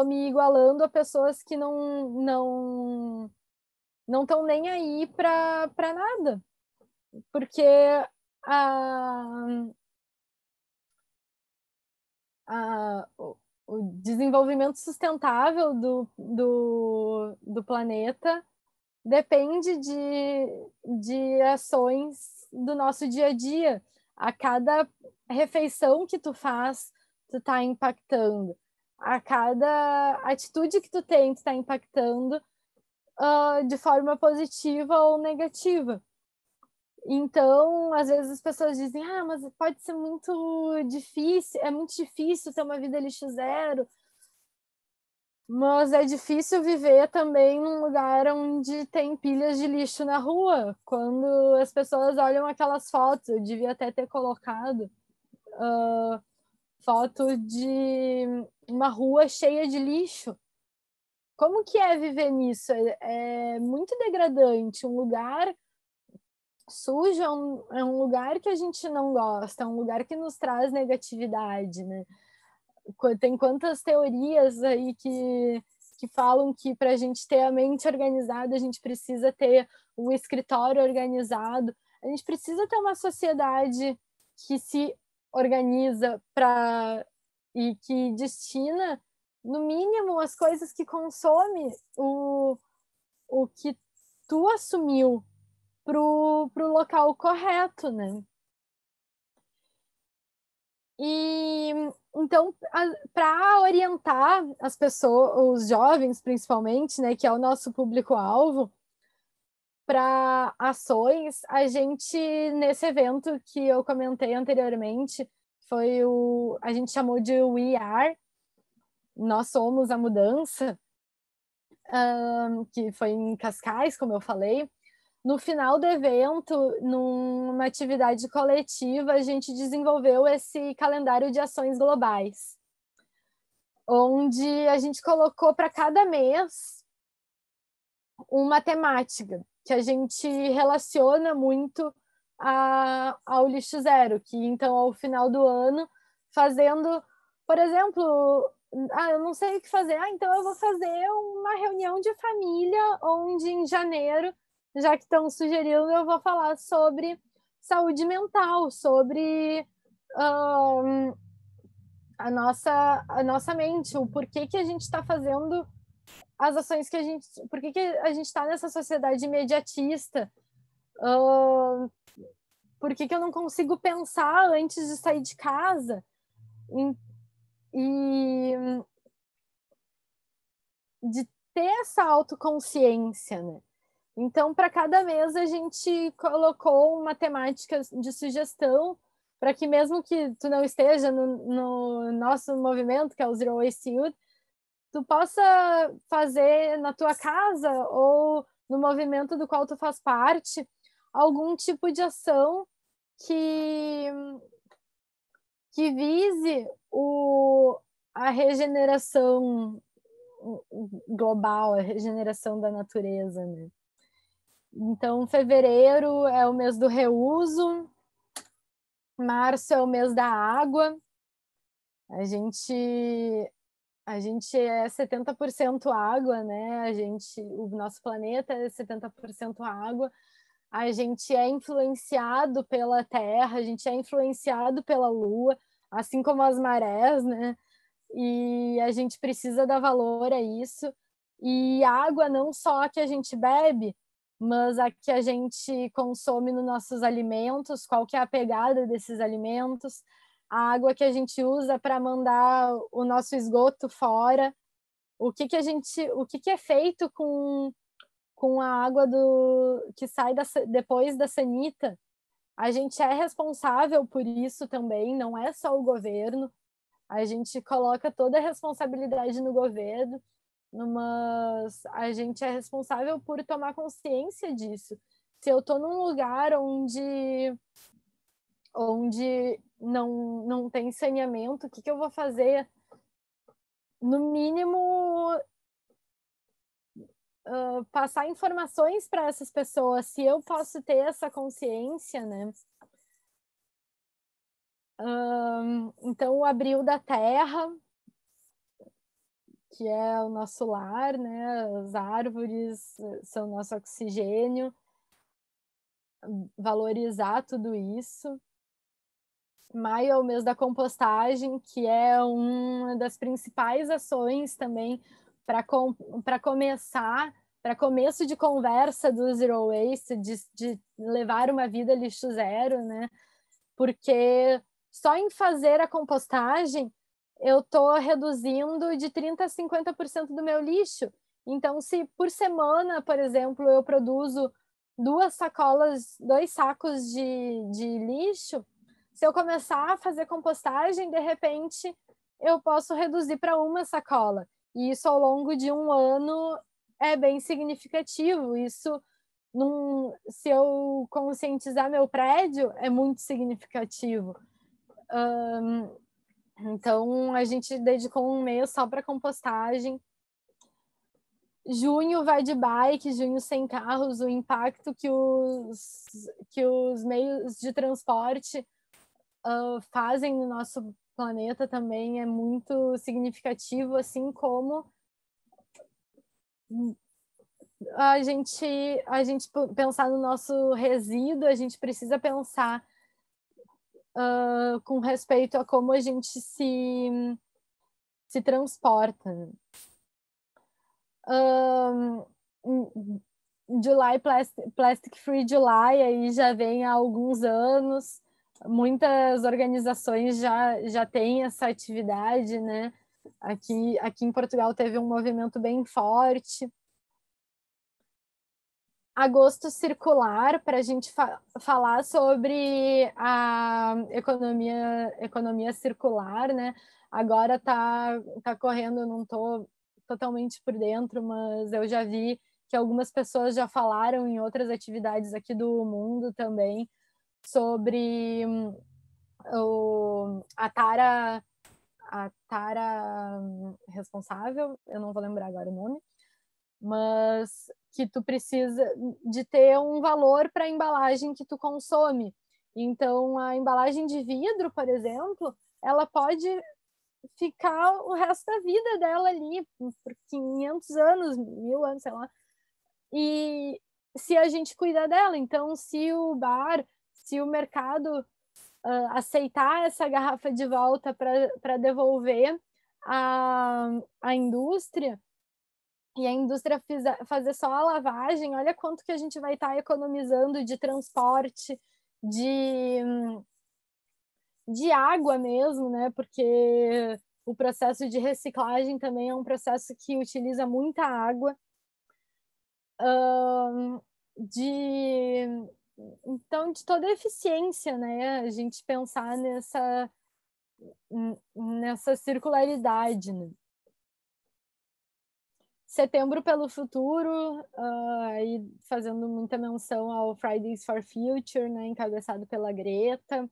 me igualando a pessoas que não estão nem aí para nada. Porque o desenvolvimento sustentável do planeta depende de ações do nosso dia a dia. A cada refeição que tu faz, tu tá impactando. A cada atitude que tu tem, tu está impactando de forma positiva ou negativa. Então, às vezes as pessoas dizem, mas pode ser muito difícil, é muito difícil ter uma vida lixo zero. Mas é difícil viver também num lugar onde tem pilhas de lixo na rua. Quando as pessoas olham aquelas fotos, eu devia até ter colocado foto de uma rua cheia de lixo. Como que é viver nisso? É muito degradante. Um lugar sujo é um lugar que a gente não gosta, é um lugar que nos traz negatividade, né? Tem quantas teorias aí que falam que para a gente ter a mente organizada, a gente precisa ter o escritório organizado, a gente precisa ter uma sociedade que se organiza e que destina, no mínimo, as coisas que consome, o que tu assumiu pro local correto, né? E então, para orientar as pessoas, os jovens principalmente, né, que é o nosso público-alvo, para ações, a gente, nesse evento que eu comentei anteriormente, a gente chamou de We Are, Nós Somos a Mudança, que foi em Cascais, como eu falei. No final do evento, numa atividade coletiva, a gente desenvolveu esse calendário de ações globais, onde a gente colocou para cada mês uma temática que a gente relaciona muito ao lixo zero, que então ao final do ano, fazendo, por exemplo, eu não sei o que fazer, então eu vou fazer uma reunião de família onde em janeiro, já que estão sugerindo, eu vou falar sobre saúde mental, sobre a nossa mente, o porquê que a gente está fazendo as ações que a gente... porquê que a gente está nessa sociedade imediatista, porquê que eu não consigo pensar antes de sair de casa, e de ter essa autoconsciência, né? Então, para cada mês, a gente colocou uma temática de sugestão para que, mesmo que tu não esteja no nosso movimento, que é o Zero Waste Youth, tu possa fazer na tua casa ou no movimento do qual tu faz parte algum tipo de ação que vise a regeneração global, a regeneração da natureza, né? Então, fevereiro é o mês do reuso, março é o mês da água, a gente é 70% água, né? O nosso planeta é 70% água, a gente é influenciado pela terra, a gente é influenciado pela lua, assim como as marés, né? E a gente precisa dar valor a isso. E água não só a que a gente bebe, mas a que a gente consome nos nossos alimentos, qual que é a pegada desses alimentos, a água que a gente usa para mandar o nosso esgoto fora, o que é feito com a água que sai depois da sanita. A gente é responsável por isso também, não é só o governo. A gente coloca toda a responsabilidade no governo, mas a gente é responsável por tomar consciência disso. Se eu estou num lugar onde não tem saneamento, o que eu vou fazer? No mínimo, passar informações para essas pessoas, se eu posso ter essa consciência, né? Então, o Abril da Terra, que é o nosso lar, né? As árvores são nosso oxigênio, valorizar tudo isso. Maio é o mês da compostagem, que é uma das principais ações também para começo de conversa do Zero Waste, de levar uma vida lixo zero, né? Porque só em fazer a compostagem eu estou reduzindo de 30% a 50% do meu lixo. Então, se por semana, por exemplo, eu produzo 2 sacos de lixo, se eu começar a fazer compostagem, de repente, eu posso reduzir para 1 sacola. E isso ao longo de um ano é bem significativo. Isso, se eu conscientizar meu prédio, é muito significativo. Então, a gente dedicou um mês só para compostagem. Junho vai de bike, junho sem carros, o impacto que os meios de transporte fazem no nosso planeta também é muito significativo, assim como a gente pensar no nosso resíduo, a gente precisa pensar com respeito a como a gente se transporta. July Plastic Free July aí já vem há alguns anos, muitas organizações já têm essa atividade, né? Aqui em Portugal teve um movimento bem forte. Agosto circular, para a gente falar sobre a economia circular, né? Agora tá correndo, não tô totalmente por dentro, mas eu já vi que algumas pessoas já falaram em outras atividades aqui do mundo também sobre a tara responsável, eu não vou lembrar agora o nome, mas que tu precisa de ter um valor para a embalagem que tu consome. Então, a embalagem de vidro, por exemplo, ela pode ficar o resto da vida dela ali, por 500 anos, 1000 anos, sei lá, e se a gente cuidar dela. Então, se o bar, se o mercado aceitar essa garrafa de volta para devolver à indústria, e a indústria fazer só a lavagem, olha quanto que a gente vai estar economizando de transporte, de água mesmo, né? Porque o processo de reciclagem também é um processo que utiliza muita água. Então, de toda a eficiência, né? A gente pensar nessa circularidade, né? Setembro pelo Futuro, aí fazendo muita menção ao Fridays for Future, né? Encabeçado pela Greta,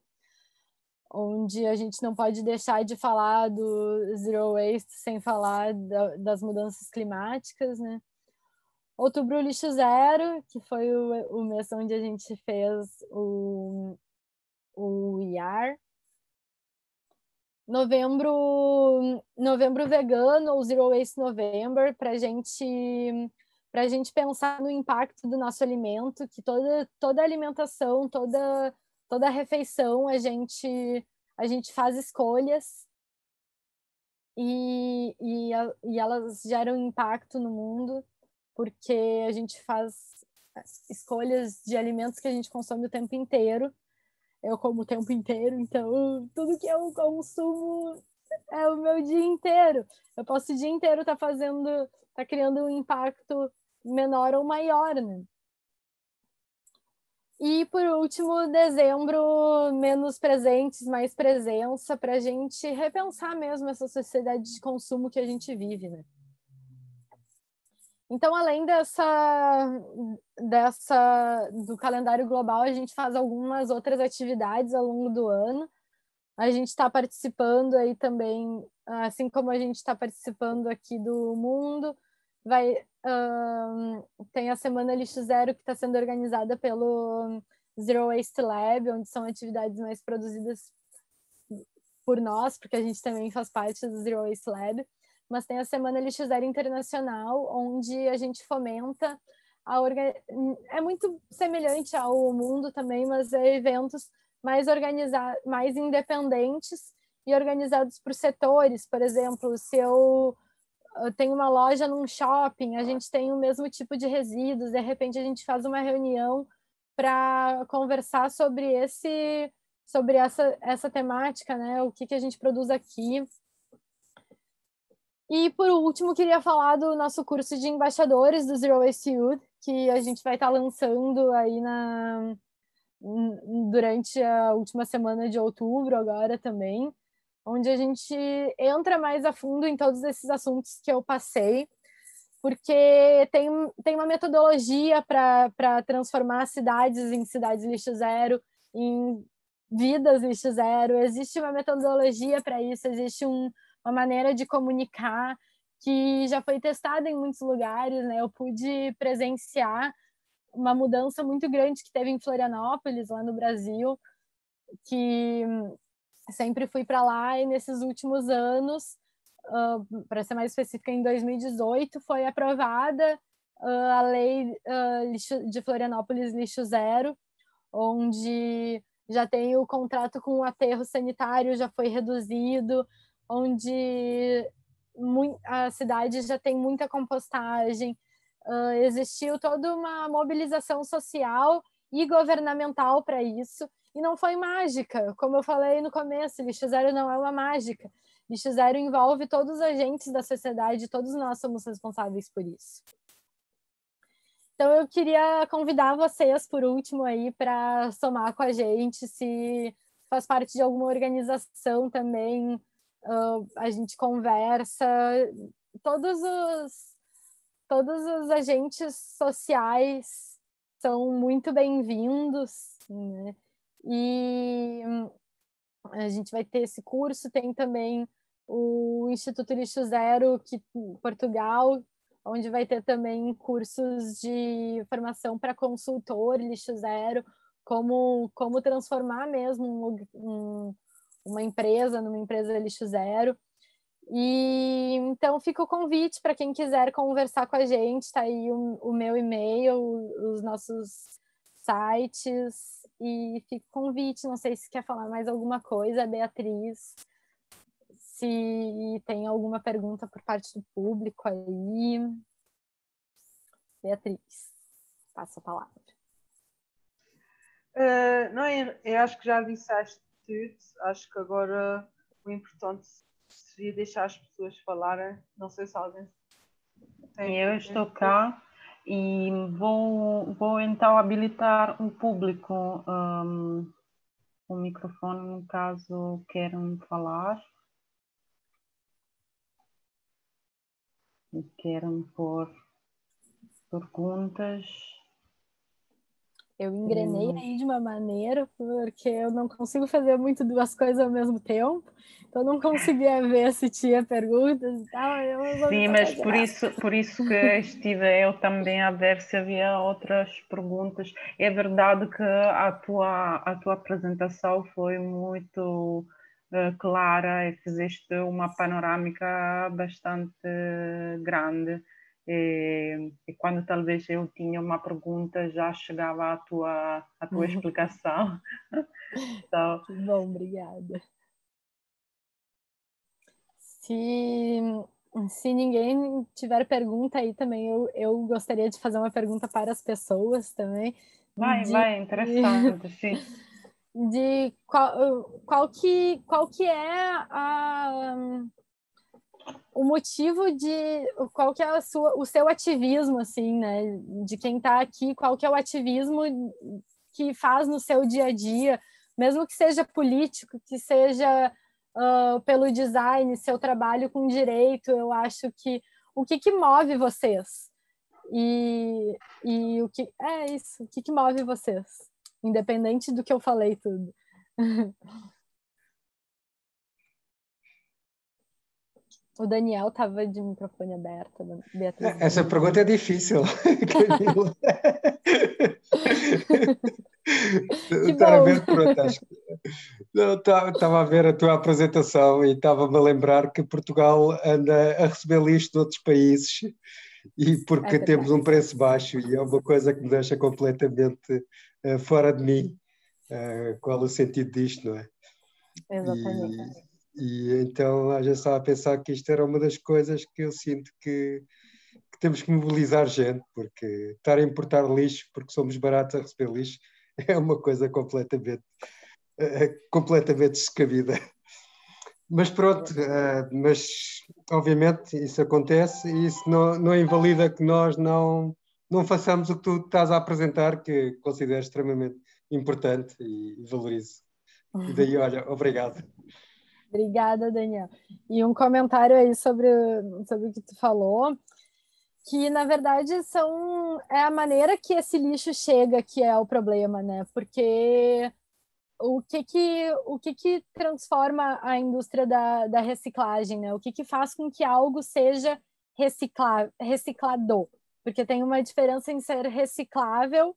onde a gente não pode deixar de falar do Zero Waste sem falar das mudanças climáticas, né? Outubro Lixo Zero, que foi o mês onde a gente fez o IAR. Novembro Vegano, ou Zero Waste November, para a gente pensar no impacto do nosso alimento, que toda alimentação, toda refeição, a gente faz escolhas e elas geram impacto no mundo, porque a gente faz escolhas de alimentos que a gente consome o tempo inteiro. Eu como o tempo inteiro, então tudo que eu consumo é o meu dia inteiro. Eu posso o dia inteiro tá criando um impacto menor ou maior, né? E, por último, dezembro, menos presentes, mais presença, para a gente repensar mesmo essa sociedade de consumo que a gente vive, né? Então, além do calendário global, a gente faz algumas outras atividades ao longo do ano. A gente está participando aí também, assim como a gente está participando aqui do mundo. Tem a Semana Lixo Zero, que está sendo organizada pelo Zero Waste Lab, onde são atividades mais produzidas por nós, porque a gente também faz parte do Zero Waste Lab, mas tem a Semana Lixo Zero Internacional, onde a gente fomenta é muito semelhante ao Mundo também, mas é eventos mais independentes e organizados por setores. Por exemplo, se eu tenho uma loja num shopping, a gente tem o mesmo tipo de resíduos, de repente a gente faz uma reunião para conversar sobre essa temática, né? O que a gente produz aqui. E, por último, queria falar do nosso curso de embaixadores do Zero Waste Youth, que a gente vai estar lançando aí durante a última semana de outubro agora também, onde a gente entra mais a fundo em todos esses assuntos que eu passei, porque tem uma metodologia para transformar cidades em cidades lixo zero, em vidas lixo zero, existe uma metodologia para isso, existe uma maneira de comunicar que já foi testada em muitos lugares, né? Eu pude presenciar uma mudança muito grande que teve em Florianópolis, lá no Brasil, que sempre fui para lá, e nesses últimos anos, para ser mais específica, em 2018, foi aprovada a lei de Florianópolis Lixo Zero, onde já tem o contrato com o aterro sanitário, já foi reduzido, onde a cidade já tem muita compostagem. Existiu toda uma mobilização social e governamental para isso, e não foi mágica. Como eu falei no começo, lixo zero não é uma mágica. Lixo zero envolve todos os agentes da sociedade, todos nós somos responsáveis por isso. Então eu queria convidar vocês, por último, aí para somar com a gente, se faz parte de alguma organização também, a gente conversa, todos os agentes sociais são muito bem-vindos, né? E a gente vai ter esse curso, tem também o Instituto Lixo Zero em Portugal, onde vai ter também cursos de formação para consultor lixo zero, como transformar mesmo uma empresa numa empresa lixo zero. E então fica o convite para quem quiser conversar com a gente, está aí o meu e-mail, os nossos sites, e fica o convite. Não sei se quer falar mais alguma coisa, Beatriz, se tem alguma pergunta por parte do público aí. Beatriz, passa a palavra. Não, eu acho que já disseste tudo, acho que agora o importante seria deixar as pessoas falarem. Não sei se alguém tem. Eu estou cá e vou então habilitar o público, o microfone, no caso queiram falar, e queiram pôr perguntas. Eu engrenei aí de uma maneira, porque eu não consigo fazer muito duas coisas ao mesmo tempo. Então, não conseguia ver se tinha perguntas e tal. Sim, mas por isso que estive eu também a ver se havia outras perguntas. É verdade que a tua apresentação foi muito clara e fizeste uma panorâmica bastante grande. E quando talvez eu tinha uma pergunta, já chegava a tua explicação. Então... Bom, obrigada. Se ninguém tiver pergunta aí também, eu gostaria de fazer uma pergunta para as pessoas também. Vai, interessante, sim. De qual que é o motivo de qual que é o seu ativismo, assim, né? De quem está aqui, qual que é o ativismo que faz no seu dia a dia, mesmo que seja político, que seja pelo design, seu trabalho com direito. Eu acho que o que move vocês e o que é isso, o que move vocês, independente do que eu falei tudo. O Daniel estava de microfone aberto. Beatriz. Essa pergunta é difícil. Estava a ver a tua apresentação e estava-me a lembrar que Portugal anda a receber lixo de outros países, e porque temos um preço baixo, e é uma coisa que me deixa completamente fora de mim. Qual o sentido disto, não é? Exatamente. E então a gente estava a pensar que isto era uma das coisas que eu sinto que temos que mobilizar gente, porque estar a importar lixo porque somos baratos a receber lixo é uma coisa completamente descabida. Mas pronto, mas obviamente isso acontece, e isso não invalida que nós não façamos o que tu estás a apresentar, que considero extremamente importante e valorizo. E daí, olha, obrigado. Obrigada, Daniel. E um comentário aí sobre o que tu falou, que na verdade é a maneira que esse lixo chega que é o problema, né? Porque o que transforma a indústria da reciclagem, né? O que faz com que algo seja reciclador? Porque tem uma diferença em ser reciclável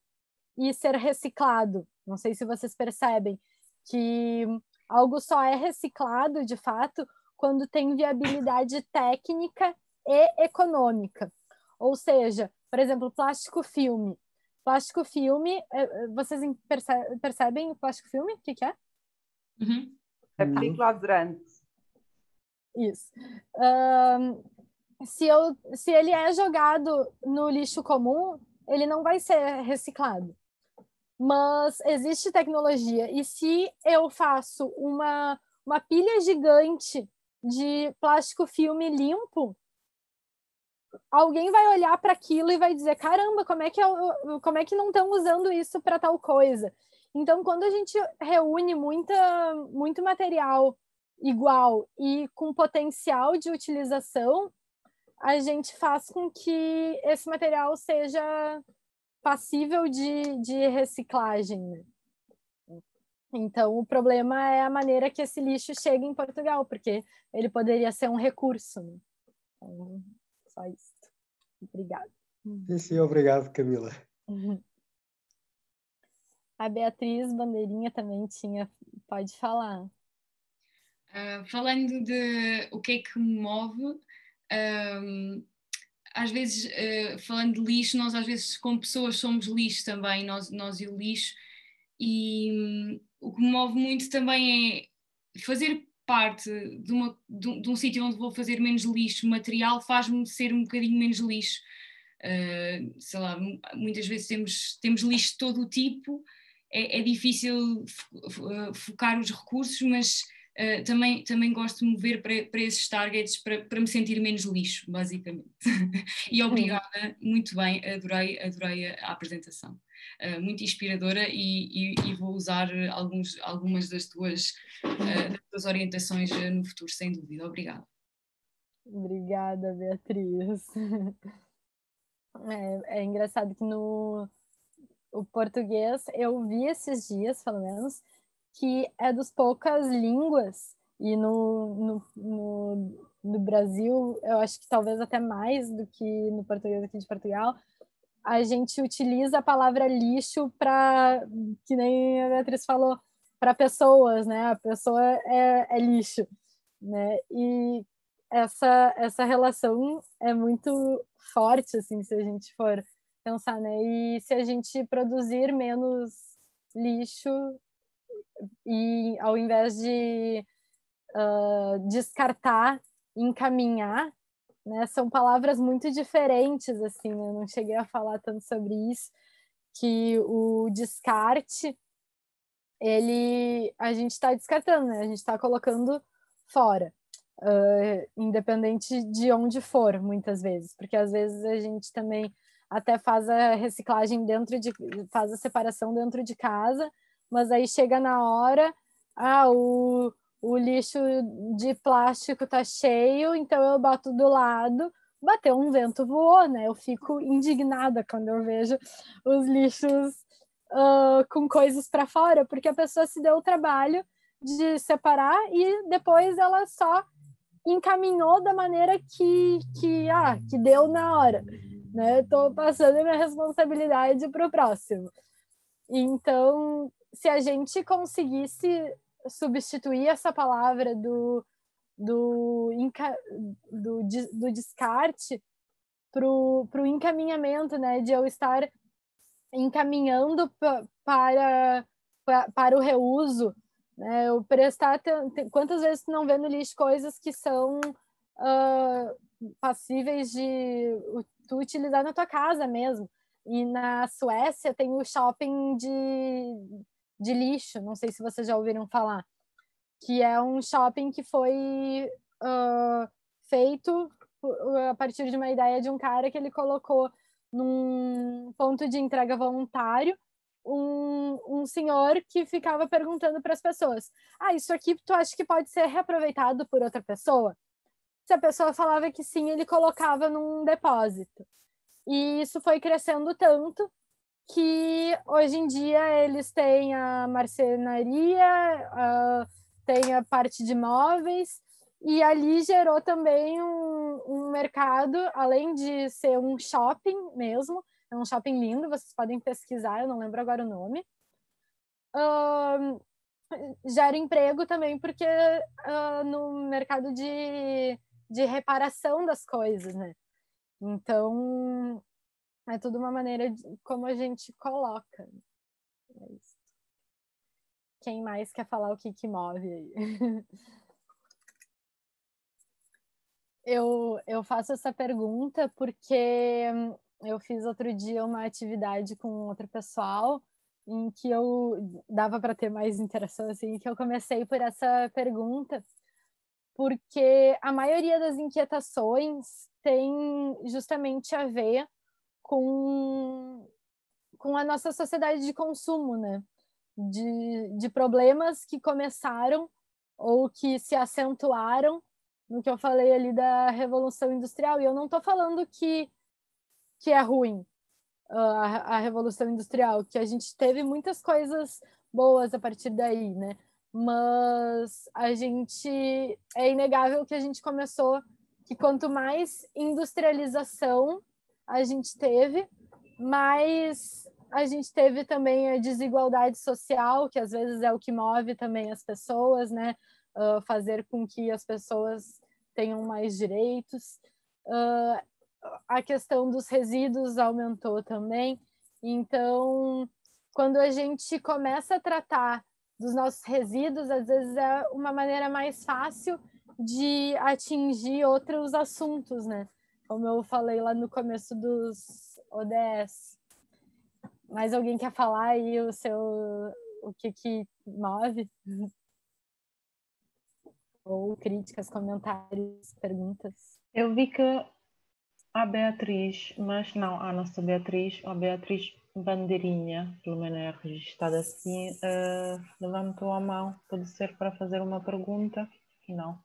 e ser reciclado. Não sei se vocês percebem que algo só é reciclado, de fato, quando tem viabilidade técnica e econômica. Ou seja, por exemplo, plástico filme. Plástico filme, vocês percebem o plástico filme? O que é? Uhum. É película aderente. Isso. Se ele é jogado no lixo comum, ele não vai ser reciclado. Mas existe tecnologia. E se eu faço uma pilha gigante de plástico filme limpo, alguém vai olhar para aquilo e vai dizer: caramba, como é que não estão usando isso para tal coisa? Então, quando a gente reúne muito material igual e com potencial de utilização, a gente faz com que esse material seja passível de reciclagem. Então, o problema é a maneira que esse lixo chega em Portugal, porque ele poderia ser um recurso. Né? Então, só isso. Obrigada. Sim, obrigado, Camila. Uhum. A Beatriz Bandeirinha também pode falar. Falando de o que é que me move, às vezes, falando de lixo, nós às vezes como pessoas somos lixo também, nós e o lixo, e o que me move muito também é fazer parte de um sítio onde vou fazer menos lixo. O material faz-me ser um bocadinho menos lixo, sei lá, muitas vezes temos lixo de todo o tipo, é difícil focar os recursos, mas também gosto de mover para esses targets, para me sentir menos lixo, basicamente. E obrigada, muito bem, adorei a apresentação, muito inspiradora, e vou usar algumas das tuas orientações no futuro, sem dúvida. Obrigada. Obrigada, Beatriz. É engraçado que o português, eu vi esses dias, pelo menos, que é das poucas línguas, e no Brasil, eu acho que talvez até mais do que no português aqui de Portugal, a gente utiliza a palavra lixo para, que nem a Beatriz falou, para pessoas, né? A pessoa é lixo, né? E essa relação é muito forte, assim, se a gente for pensar, né? E se a gente produzir menos lixo, e ao invés de descartar, encaminhar, né, são palavras muito diferentes, assim, eu não cheguei a falar tanto sobre isso, que o descarte, a gente está descartando, né, a gente está colocando fora, independente de onde for, muitas vezes, porque às vezes a gente também até faz a reciclagem faz a separação dentro de casa, mas aí chega na hora, o lixo de plástico tá cheio, então eu boto do lado, bateu um vento, voou, né? Eu fico indignada quando eu vejo os lixos com coisas para fora, porque a pessoa se deu o trabalho de separar e depois ela só encaminhou da maneira que deu na hora, né? Estou passando a minha responsabilidade para o próximo. Então, se a gente conseguisse substituir essa palavra do descarte para o encaminhamento, né, de eu estar encaminhando para o reuso, né, eu prestar quantas vezes tu não vê no lixo coisas que são passíveis de tu utilizar na tua casa mesmo. E na Suécia tem o shopping de lixo, não sei se vocês já ouviram falar, que é um shopping que foi feito a partir de uma ideia de um cara que ele colocou num ponto de entrega voluntário um um senhor que ficava perguntando para as pessoas: ah, isso aqui tu acha que pode ser reaproveitado por outra pessoa? Se a pessoa falava que sim, ele colocava num depósito. E isso foi crescendo tanto que hoje em dia eles têm a marcenaria, tem a parte de móveis, e ali gerou também um mercado, além de ser um shopping mesmo. É um shopping lindo, vocês podem pesquisar, eu não lembro agora o nome. Gera emprego também, porque no mercado de reparação das coisas, né? Então, é tudo uma maneira de como a gente coloca. É isso. Quem mais quer falar o que move aí? Eu faço essa pergunta porque eu fiz outro dia uma atividade com outro pessoal em que eu dava para ter mais interação, assim, que eu comecei por essa pergunta, porque a maioria das inquietações tem justamente a ver com a nossa sociedade de consumo, né? De problemas que começaram ou que se acentuaram no que eu falei ali da Revolução Industrial. E eu não estou falando que é ruim a Revolução Industrial, que a gente teve muitas coisas boas a partir daí, né? Mas a gente, é inegável que a gente começou, que quanto mais industrialização a gente teve, mais a gente teve também a desigualdade social, que às vezes é o que move também as pessoas, né? Fazer com que as pessoas tenham mais direitos. A questão dos resíduos aumentou também. Então, quando a gente começa a tratar dos nossos resíduos, às vezes é uma maneira mais fácil de atingir outros assuntos, né? Como eu falei lá no começo dos ODS. Mais alguém quer falar aí o que move? Ou críticas, comentários, perguntas? Eu vi que a Beatriz, mas não a nossa Beatriz, a Beatriz Bandeirinha, pelo menos é registrada assim, levantou a mão. Pode ser para fazer uma pergunta? Não.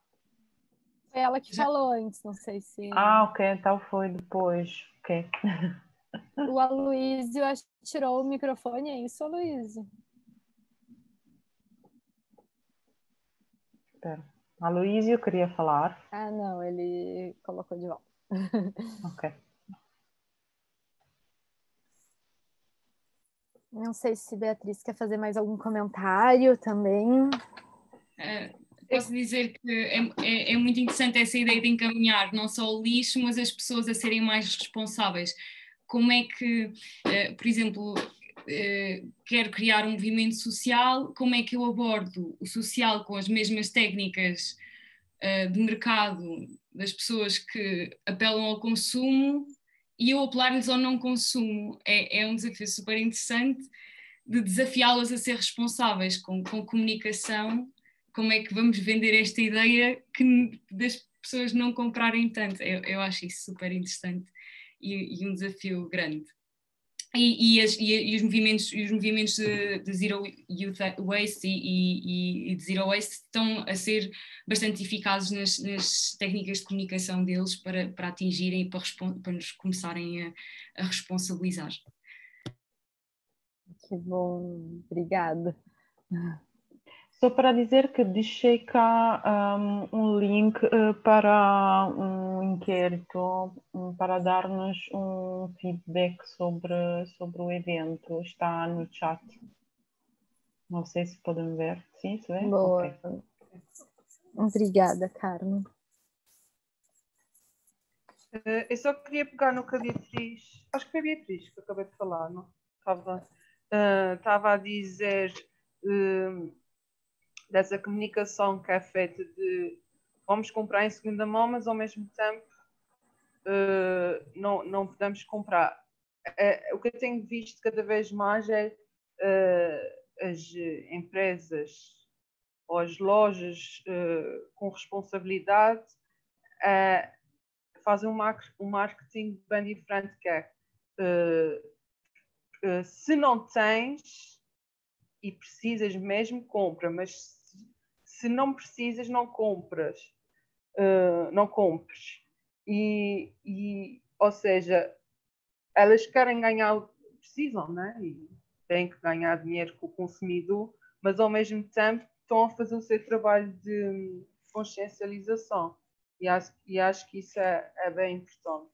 Foi ela que falou antes, não sei se... Ah, ok, então foi depois. Ok. O Aloysio, acho que tirou o microfone, é isso, Aloysio? Espera. Aloysio queria falar. Ah, não, ele colocou de volta. Ok. Não sei se Beatriz quer fazer mais algum comentário também. Posso dizer que é muito interessante essa ideia de encaminhar não só o lixo, mas as pessoas a serem mais responsáveis. Como é que, por exemplo, quero criar um movimento social, como é que eu abordo o social com as mesmas técnicas de mercado das pessoas que apelam ao consumo, e eu apelar-lhes ao não consumo? É um desafio super interessante de desafiá-las a ser responsáveis com comunicação. Como é que vamos vender esta ideia que das pessoas não comprarem tanto? Eu acho isso super interessante e um desafio grande. E os movimentos de Zero Waste e de Zero Waste estão a ser bastante eficazes nas técnicas de comunicação deles para atingirem e para nos começarem a responsabilizar. Que bom, obrigada. Só para dizer que deixei cá um link para um inquérito, para dar-nos um feedback sobre o evento. Está no chat. Não sei se podem ver. Sim, se vê? Boa. Okay. Obrigada, Carla. Eu só queria pegar no que a Beatriz... Acho que foi a Beatriz que eu acabei de falar, não? Estava a dizer... dessa comunicação que é feita de vamos comprar em segunda mão, mas ao mesmo tempo não podemos comprar. O que eu tenho visto cada vez mais é as empresas ou as lojas com responsabilidade fazem um marketing bem diferente, que é se não tens, e precisas mesmo, compra, mas se não precisas, não compras. Não compres. Ou seja, elas querem ganhar, precisam, né? E têm que ganhar dinheiro com o consumidor, mas ao mesmo tempo estão a fazer o seu trabalho de consciencialização. E acho que isso é bem importante.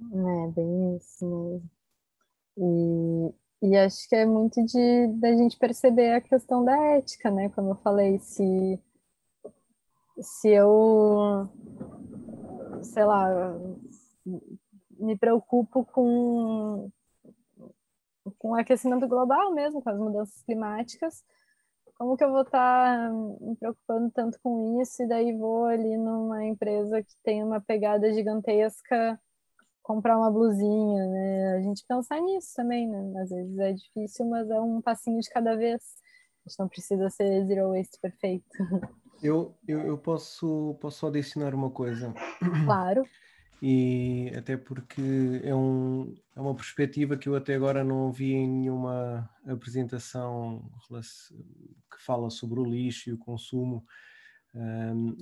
É bem isso mesmo. E acho que é muito da gente perceber a questão da ética, né? Como eu falei, se eu, sei lá, me preocupo com o aquecimento global mesmo, com as mudanças climáticas, como que eu vou estar me preocupando tanto com isso e daí vou ali numa empresa que tem uma pegada gigantesca comprar uma blusinha, né? A gente pensar nisso também, né? Às vezes é difícil, mas é um passinho de cada vez. A gente não precisa ser zero waste perfeito. Eu posso só adicionar uma coisa. Claro. E até porque é uma perspectiva que eu até agora não ouvi em nenhuma apresentação que fala sobre o lixo e o consumo.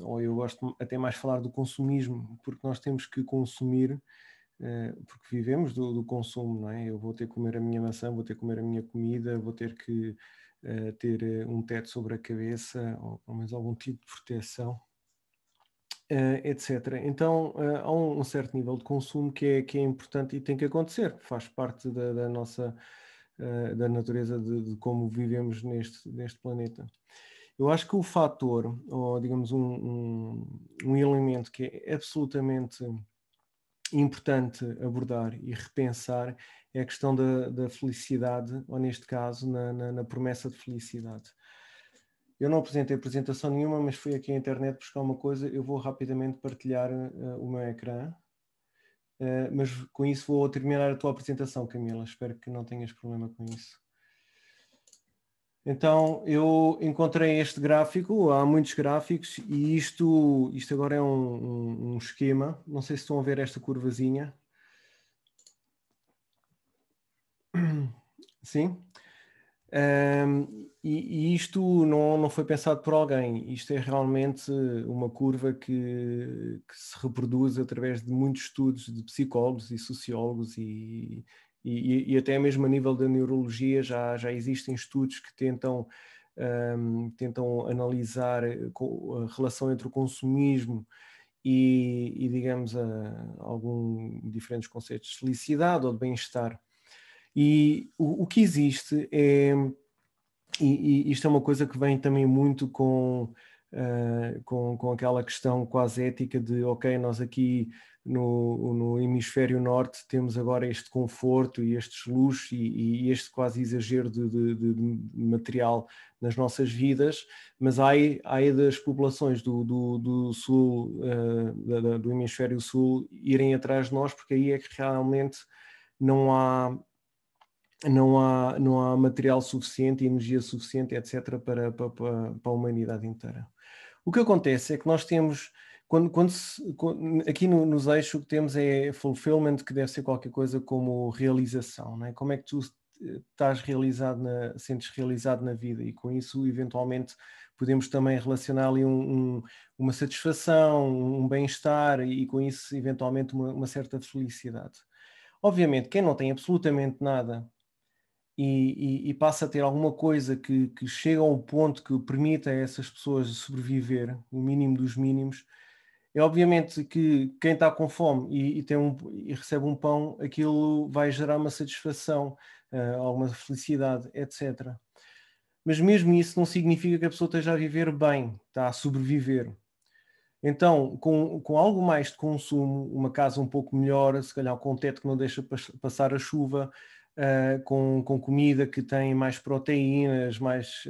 Ou eu gosto até mais de falar do consumismo, porque nós temos que consumir, porque vivemos do consumo, não é? Eu vou ter que comer a minha maçã, vou ter que comer a minha comida, vou ter que ter um teto sobre a cabeça, ou pelo menos algum tipo de proteção, etc. Então há um certo nível de consumo que é importante e tem que acontecer, faz parte da nossa da natureza de como vivemos neste planeta. Eu acho que o fator, ou digamos um elemento que é absolutamente importante abordar e repensar é a questão da felicidade, ou neste caso, na promessa de felicidade. Eu não apresentei apresentação nenhuma, mas fui aqui à internet buscar uma coisa, eu vou rapidamente partilhar o meu ecrã, mas com isso vou terminar a tua apresentação, Camila, espero que não tenhas problema com isso. Então, eu encontrei este gráfico, há muitos gráficos, e isto agora é um esquema. Não sei se estão a ver esta curvazinha. Sim? E isto não foi pensado por alguém. Isto é realmente uma curva que se reproduz através de muitos estudos de psicólogos e sociólogos e até mesmo a nível da neurologia já existem estudos que tentam analisar a relação entre o consumismo e digamos, diferentes conceitos de felicidade ou de bem-estar. E o que existe é, e isto é uma coisa que vem também muito com aquela questão quase ética de, ok, nós aqui no hemisfério norte temos agora este conforto e estes luxos e este quase exagero de material nas nossas vidas, mas há das populações do sul, do hemisfério sul, irem atrás de nós, porque aí é que realmente não há material suficiente, energia suficiente, etc., para a humanidade inteira. O que acontece é que nós temos, aqui nos eixos o que temos é fulfillment, que deve ser qualquer coisa como realização, não é? Como é que tu estás realizado, sentes realizado na vida, e com isso eventualmente podemos também relacionar ali uma satisfação, um bem-estar, e com isso eventualmente uma certa felicidade. Obviamente, quem não tem absolutamente nada e passa a ter alguma coisa que chega a um ponto que permita a essas pessoas sobreviver, o mínimo dos mínimos, é obviamente que quem está com fome e recebe um pão, aquilo vai gerar uma satisfação, alguma felicidade, etc. Mas mesmo isso não significa que a pessoa esteja a viver bem, está a sobreviver. Então, com algo mais de consumo, uma casa um pouco melhor, se calhar com um teto que não deixa passar a chuva, com comida que tem mais proteínas, mais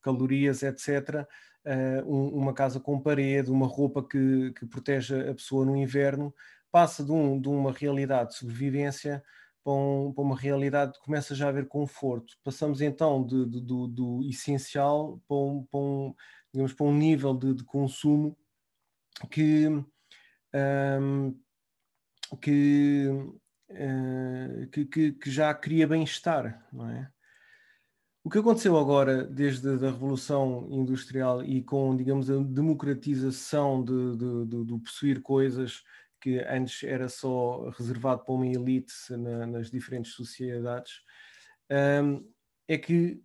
calorias, etc. Uma casa com parede, uma roupa que protege a pessoa no inverno, passa de uma realidade de sobrevivência para uma realidade que começa já a haver conforto. Passamos então do essencial para um nível de consumo que que já cria bem-estar, não é? O que aconteceu agora, desde a Revolução Industrial e com, digamos, a democratização do possuir coisas que antes era só reservado para uma elite nas diferentes sociedades, é que,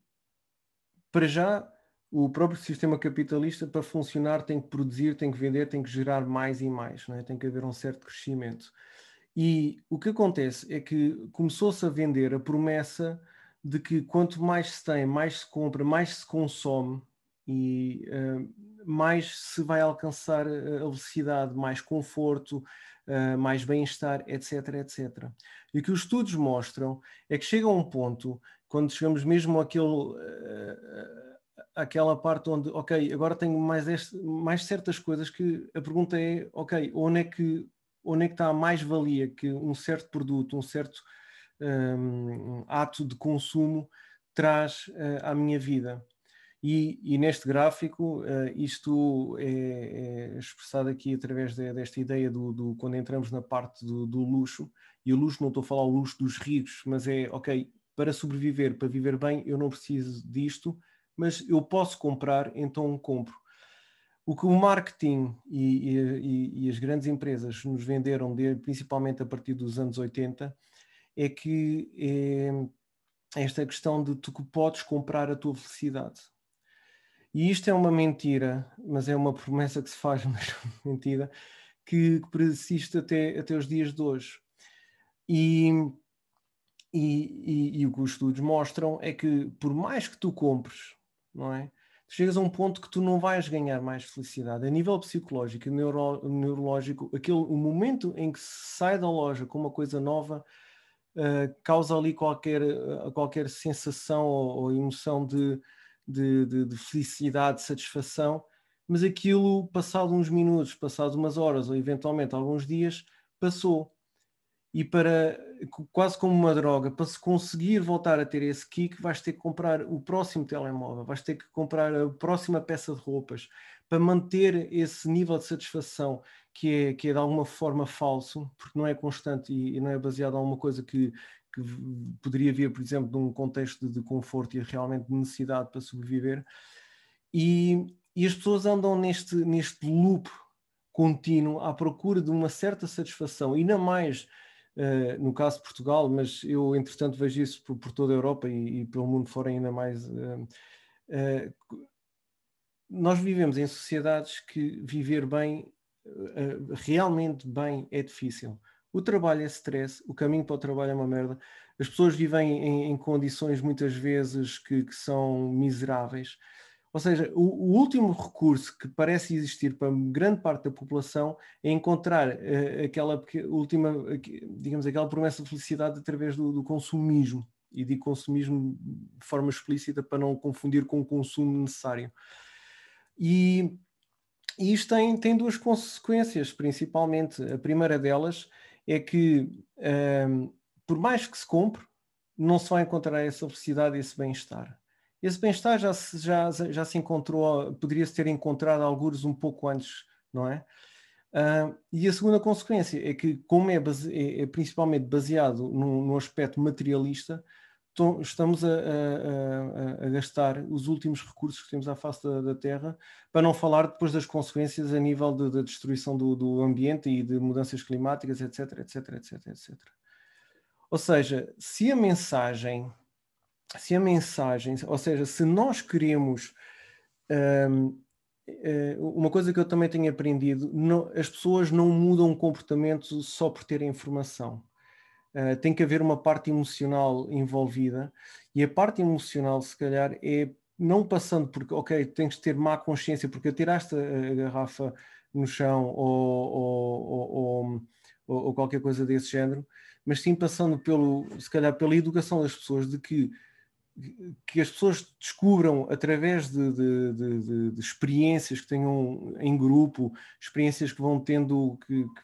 para já, o próprio sistema capitalista, para funcionar, tem que produzir, tem que vender, tem que gerar mais e mais, não é? Tem que haver um certo crescimento. E o que acontece é que começou-se a vender a promessa de que quanto mais se tem, mais se compra, mais se consome e mais se vai alcançar a velocidade, mais conforto, mais bem-estar, etc, etc. E o que os estudos mostram é que chega a um ponto, quando chegamos mesmo àquela parte onde, ok, agora tenho mais certas coisas, que a pergunta é, ok, onde é que está a mais-valia que um certo produto, um certo ato de consumo traz à minha vida. E neste gráfico, isto é expressado aqui através desta ideia quando entramos na parte do luxo, e o luxo, não estou a falar o luxo dos ricos, mas é, ok, para sobreviver, para viver bem, eu não preciso disto, mas eu posso comprar, então compro. O que o marketing e as grandes empresas nos venderam, principalmente a partir dos anos 80, é que é esta questão de tu podes comprar a tua felicidade. E isto é uma mentira, mas é uma promessa que se faz, mas mentira, que persiste até os dias de hoje. E o que os estudos mostram é que, por mais que tu compres, não é? Chegas a um ponto que tu não vais ganhar mais felicidade. A nível psicológico e neurológico, o momento em que se sai da loja com uma coisa nova, causa ali qualquer sensação ou emoção de felicidade, de satisfação, mas aquilo, passado uns minutos, passado umas horas ou eventualmente alguns dias, passou. E quase como uma droga, para se conseguir voltar a ter esse kick, vais ter que comprar o próximo telemóvel, vais ter que comprar a próxima peça de roupas, para manter esse nível de satisfação que é de alguma forma falso, porque não é constante e não é baseado em alguma coisa que poderia vir, por exemplo, de um contexto de conforto e realmente de necessidade para sobreviver. E as pessoas andam neste loop contínuo à procura de uma certa satisfação, ainda mais no caso de Portugal, mas eu, entretanto, vejo isso por toda a Europa e pelo mundo fora ainda mais. Nós vivemos em sociedades que viver bem, realmente bem, é difícil. O trabalho é stress, o caminho para o trabalho é uma merda, as pessoas vivem em condições muitas vezes que são miseráveis, ou seja, o último recurso que parece existir para grande parte da população é encontrar aquela última, digamos, aquela promessa de felicidade através do consumismo, e digo consumismo de forma explícita para não confundir com o consumo necessário. E isto tem duas consequências, principalmente. A primeira delas é que, por mais que se compre, não se vai encontrar essa felicidade, esse bem-estar. Esse bem-estar já se encontrou, poderia-se ter encontrado algures um pouco antes, não é? E a segunda consequência é que, como é principalmente baseado no aspecto materialista, estamos a gastar os últimos recursos que temos à face da Terra, para não falar depois das consequências a nível da destruição do ambiente e de mudanças climáticas, etc, etc, etc, etc. Ou seja, se nós queremos... Uma coisa que eu também tenho aprendido, as pessoas não mudam o comportamento só por terem informação. Tem que haver uma parte emocional envolvida, e a parte emocional, se calhar, é não passando porque, ok, tens de ter má consciência porque atiraste a garrafa no chão ou qualquer coisa desse género, mas sim passando se calhar, pela educação das pessoas, de que as pessoas descubram através de experiências que tenham em grupo, experiências que vão tendo,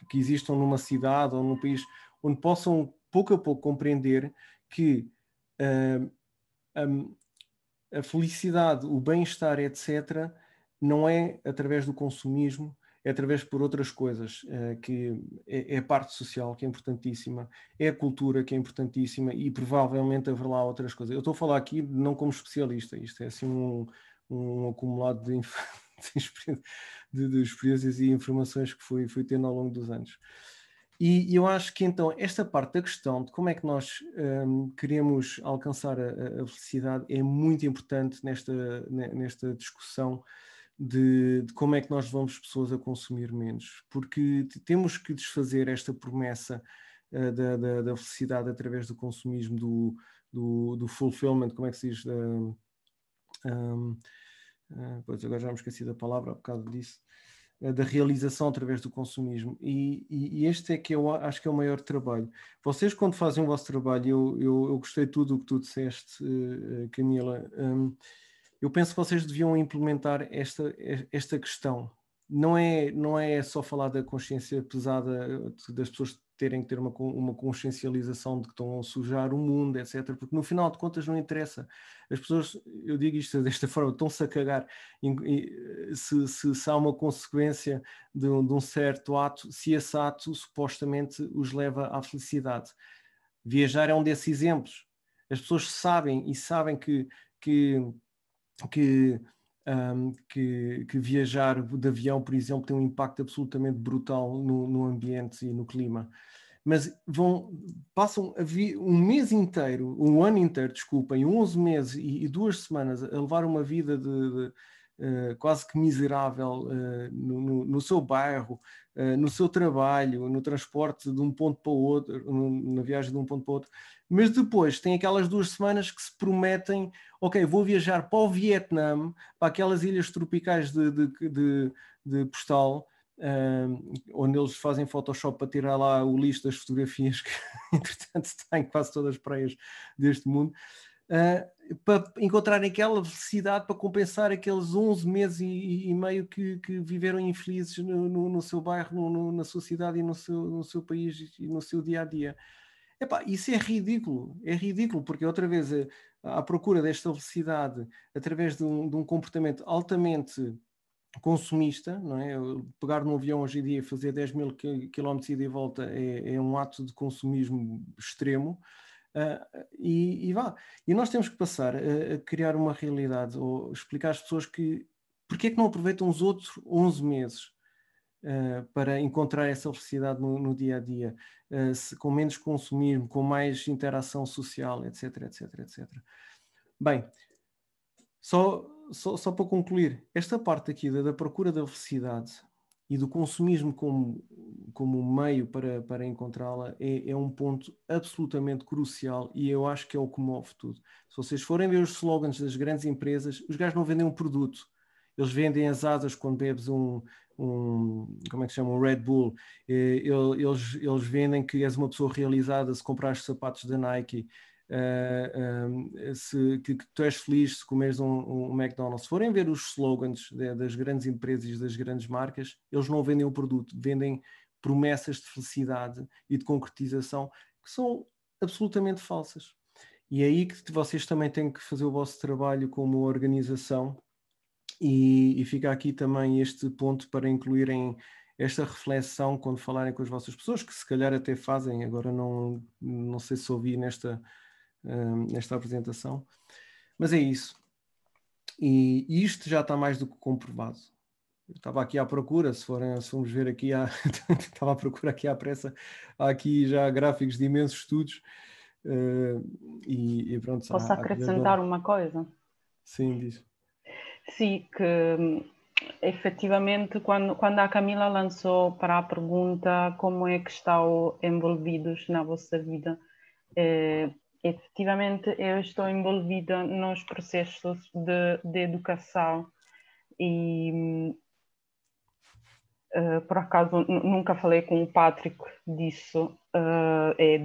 que existam numa cidade ou num país, onde possam, pouco a pouco, compreender que a felicidade, o bem-estar, etc., não é através do consumismo, é através por outras coisas, que é a parte social que é importantíssima, é a cultura que é importantíssima e provavelmente haverá outras coisas. Eu estou a falar aqui não como especialista, isto é assim um acumulado de experiências e informações que fui tendo ao longo dos anos. E eu acho que então esta parte da questão de como é que nós queremos alcançar a felicidade é muito importante nesta discussão de como é que nós vamos pessoas a consumir menos, porque temos que desfazer esta promessa da felicidade através do consumismo, do fulfillment, como é que se diz? Pois agora já me esqueci da palavra, por causa disso, da realização através do consumismo, e este é que eu acho que é o maior trabalho. Vocês, quando fazem o vosso trabalho, eu gostei de tudo o que tu disseste, Camila, eu penso que vocês deviam implementar esta questão. Não é só falar da consciência pesada, das pessoas terem que ter uma consciencialização de que estão a sujar o mundo, etc. Porque no final de contas não interessa. As pessoas, eu digo isto desta forma, estão-se a cagar. Se há uma consequência de um certo ato, se esse ato supostamente os leva à felicidade. Viajar é um desses exemplos. As pessoas sabem que viajar de avião, por exemplo, tem um impacto absolutamente brutal no ambiente e no clima. Mas passam um mês inteiro, um ano inteiro, desculpem, 11 meses e 2 semanas a levar uma vida de quase que miserável no seu bairro, no seu trabalho, no transporte de um ponto para o outro, na viagem de um ponto para o outro. Mas depois tem aquelas 2 semanas que se prometem, ok, vou viajar para o Vietnã, para aquelas ilhas tropicais de postal, onde eles fazem Photoshop para tirar lá o lixo das fotografias que, entretanto, se tem em quase todas as praias deste mundo, para encontrarem aquela felicidade para compensar aqueles 11 meses e meio que viveram infelizes no seu bairro, na sua cidade e no seu país e no seu dia-a-dia. Epá, isso é ridículo, porque outra vez à procura desta felicidade através de um comportamento altamente consumista, não é? Pegar num avião hoje em dia e fazer 10 mil quilómetros e de volta é um ato de consumismo extremo, e nós temos que passar a criar uma realidade, ou explicar às pessoas que porque é que não aproveitam os outros 11 meses para encontrar essa felicidade no dia-a-dia, com menos consumismo, com mais interação social, etc, etc, etc. Bem, só para concluir, esta parte aqui da procura da felicidade e do consumismo como meio para encontrá-la é um ponto absolutamente crucial, e eu acho que é o que move tudo. Se vocês forem ver os slogans das grandes empresas, os gajos não vendem um produto, eles vendem as asas quando bebes como é que se chama? Um Red Bull. Eles vendem que és uma pessoa realizada se comprares os sapatos da Nike, que tu és feliz se comeres um McDonald's. Se forem ver os slogans das grandes empresas e das grandes marcas, eles não vendem o produto, vendem promessas de felicidade e de concretização que são absolutamente falsas. E é aí que vocês também têm que fazer o vosso trabalho como organização. E fica aqui também este ponto para incluírem esta reflexão quando falarem com as vossas pessoas, que se calhar até fazem, agora não sei se ouvi nesta apresentação, mas é isso. E isto já está mais do que comprovado. Eu estava aqui à procura, se formos ver aqui, estava à procura aqui à pressa, há aqui já gráficos de imensos estudos. E pronto, posso acrescentar uma coisa? Sim, diz. Sim, que efetivamente quando a Camila lançou para a pergunta como é que estão envolvidos na vossa vida, efetivamente eu estou envolvida nos processos de educação e por acaso nunca falei com o Patrick disso,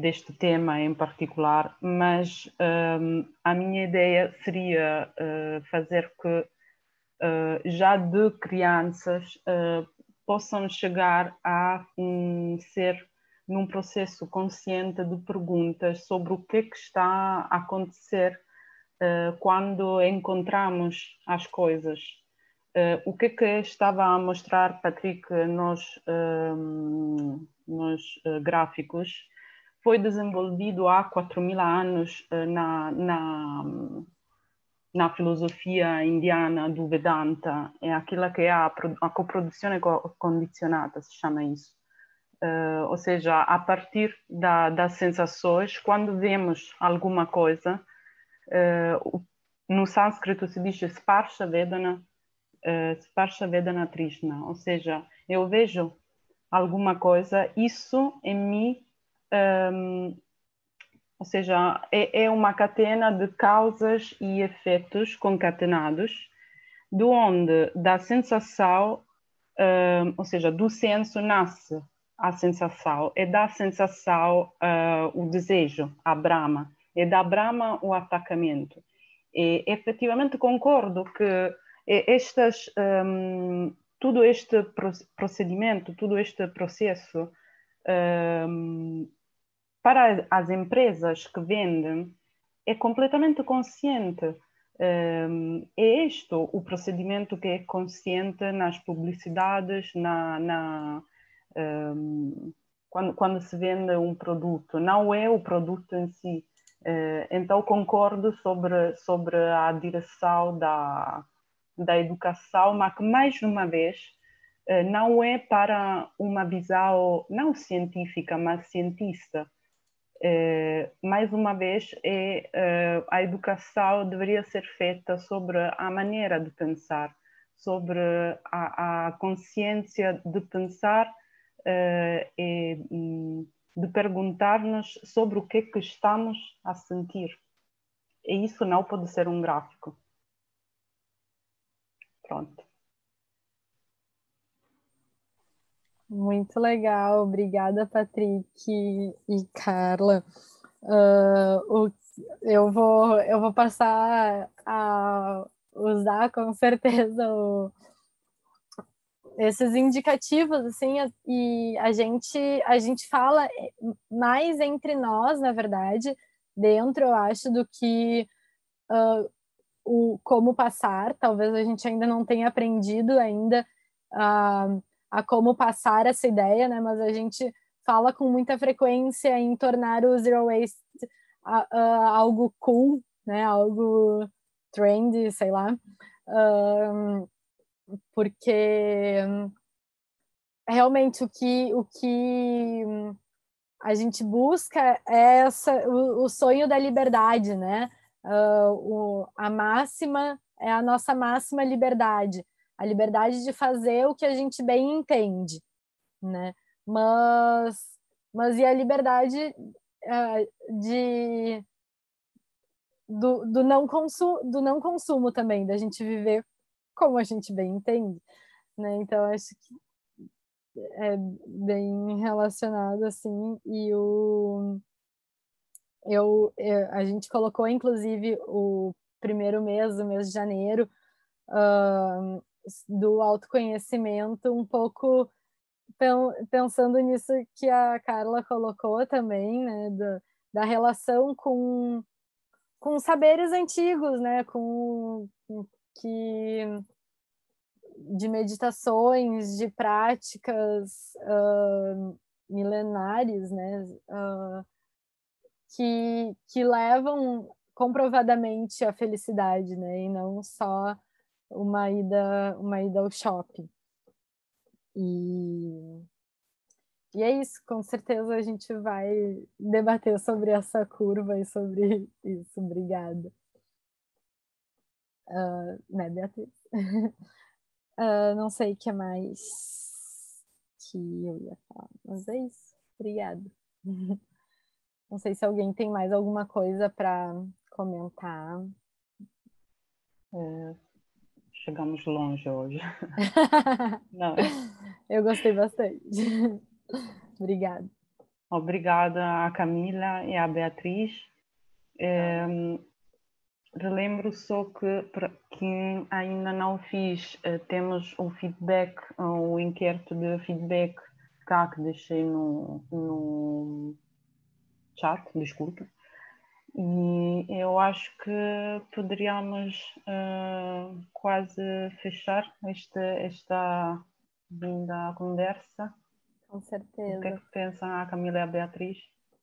deste tema em particular, mas a minha ideia seria fazer que já de crianças possam chegar a ser num processo consciente de perguntas sobre o que está a acontecer quando encontramos as coisas, O que é que estava a mostrar, Patrick, nos gráficos, foi desenvolvido há 4.000 anos na filosofia indiana do Vedanta. É aquela que é a coprodução condicionada, se chama isso. Ou seja, a partir das sensações, quando vemos alguma coisa, no sânscrito se diz Sparsha Vedana Trishna, ou seja, eu vejo alguma coisa, isso em mim, ou seja, é uma catena de causas e efeitos concatenados, de onde da sensação, ou seja, do senso nasce a sensação, e da sensação o desejo, a Brahma, e da Brahma o atacamento. E efetivamente concordo que todo este procedimento, todo este processo, para as empresas que vendem, é completamente consciente. É este o procedimento que é consciente nas publicidades, quando se vende um produto, não é o produto em si. Então, concordo sobre a direção da educação, mas que, mais uma vez, não é para uma visão, não científica, mas cientista. Mais uma vez, a educação deveria ser feita sobre a maneira de pensar, sobre a consciência de pensar e de perguntar-nos sobre o que é que estamos a sentir. E isso não pode ser um gráfico. Pronto. Muito legal, obrigada, Patrick e Carla. Eu vou passar a usar com certeza esses indicativos, assim, e a gente fala mais entre nós, na verdade, dentro, eu acho, do que o como passar. Talvez a gente ainda não tenha aprendido ainda a como passar essa ideia, né? Mas a gente fala com muita frequência em tornar o Zero Waste algo cool, né? Algo trendy, sei lá, porque realmente o que a gente busca é o sonho da liberdade, né? A máxima é a nossa máxima liberdade, a liberdade de fazer o que a gente bem entende, né? Mas e a liberdade do não consumo também, da gente viver como a gente bem entende, né? Então acho que é bem relacionado assim. E a gente colocou, inclusive, o primeiro mês, o mês de janeiro, do autoconhecimento, um pouco pensando nisso que a Carla colocou também, né, da relação com saberes antigos, né, de meditações, de práticas milenares, né, que levam comprovadamente à felicidade, né? E não só uma ida ao shopping. E é isso, com certeza a gente vai debater sobre essa curva e sobre isso. Obrigada. Né, Beatriz? Não sei o que mais que eu ia falar, mas é isso. Obrigada. Não sei se alguém tem mais alguma coisa para comentar. Chegamos longe hoje. Não. Eu gostei bastante. Obrigada. Obrigada a Camila e a Beatriz. Relembro só que, para quem ainda não fiz, temos o feedback, o inquérito de feedback que deixei no chat, desculpa. E eu acho que poderíamos quase fechar esta vinda à conversa. Com certeza. O que é que pensam a Camila e a Beatriz?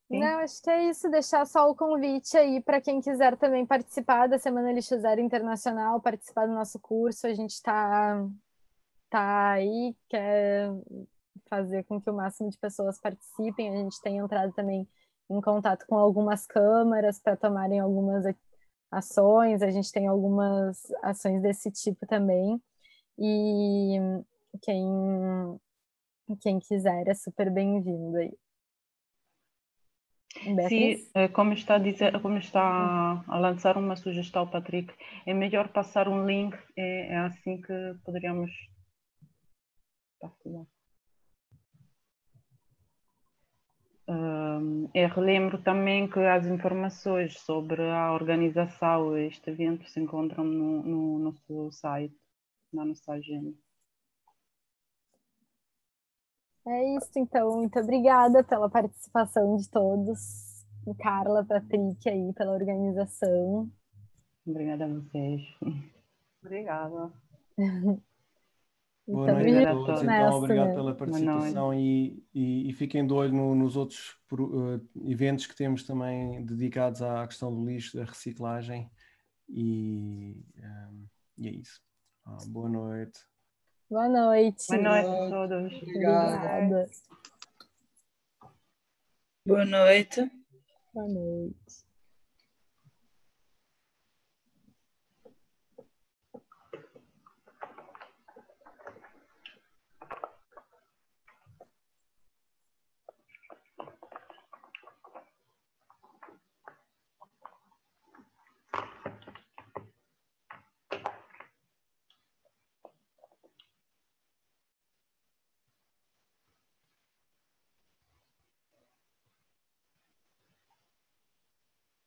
Sim? Não, acho que é isso, deixar só o convite aí para quem quiser também participar da Semana Lixo Zero Internacional, participar do nosso curso. A gente tá aí, quer fazer com que o máximo de pessoas participem. A gente tem entrado também em contato com algumas câmaras para tomarem algumas ações, a gente tem algumas ações desse tipo também, e quem quiser é super bem-vindo aí. Sim, como está a lançar uma sugestão, Patrick, é melhor passar um link, é assim que poderíamos partilhar. Eu relembro também que as informações sobre a organização deste evento se encontram no nosso site, na nossa agenda. É isso, então. Muito obrigada pela participação de todos. E Carla, Patrick, aí, pela organização. Obrigada a vocês. Obrigada. Boa noite a todos, então obrigado pela participação e fiquem de olho nos outros eventos que temos também dedicados à questão do lixo, da reciclagem e é isso. Boa noite. Boa noite. Boa noite a todos. Obrigada. Boa noite. Boa noite.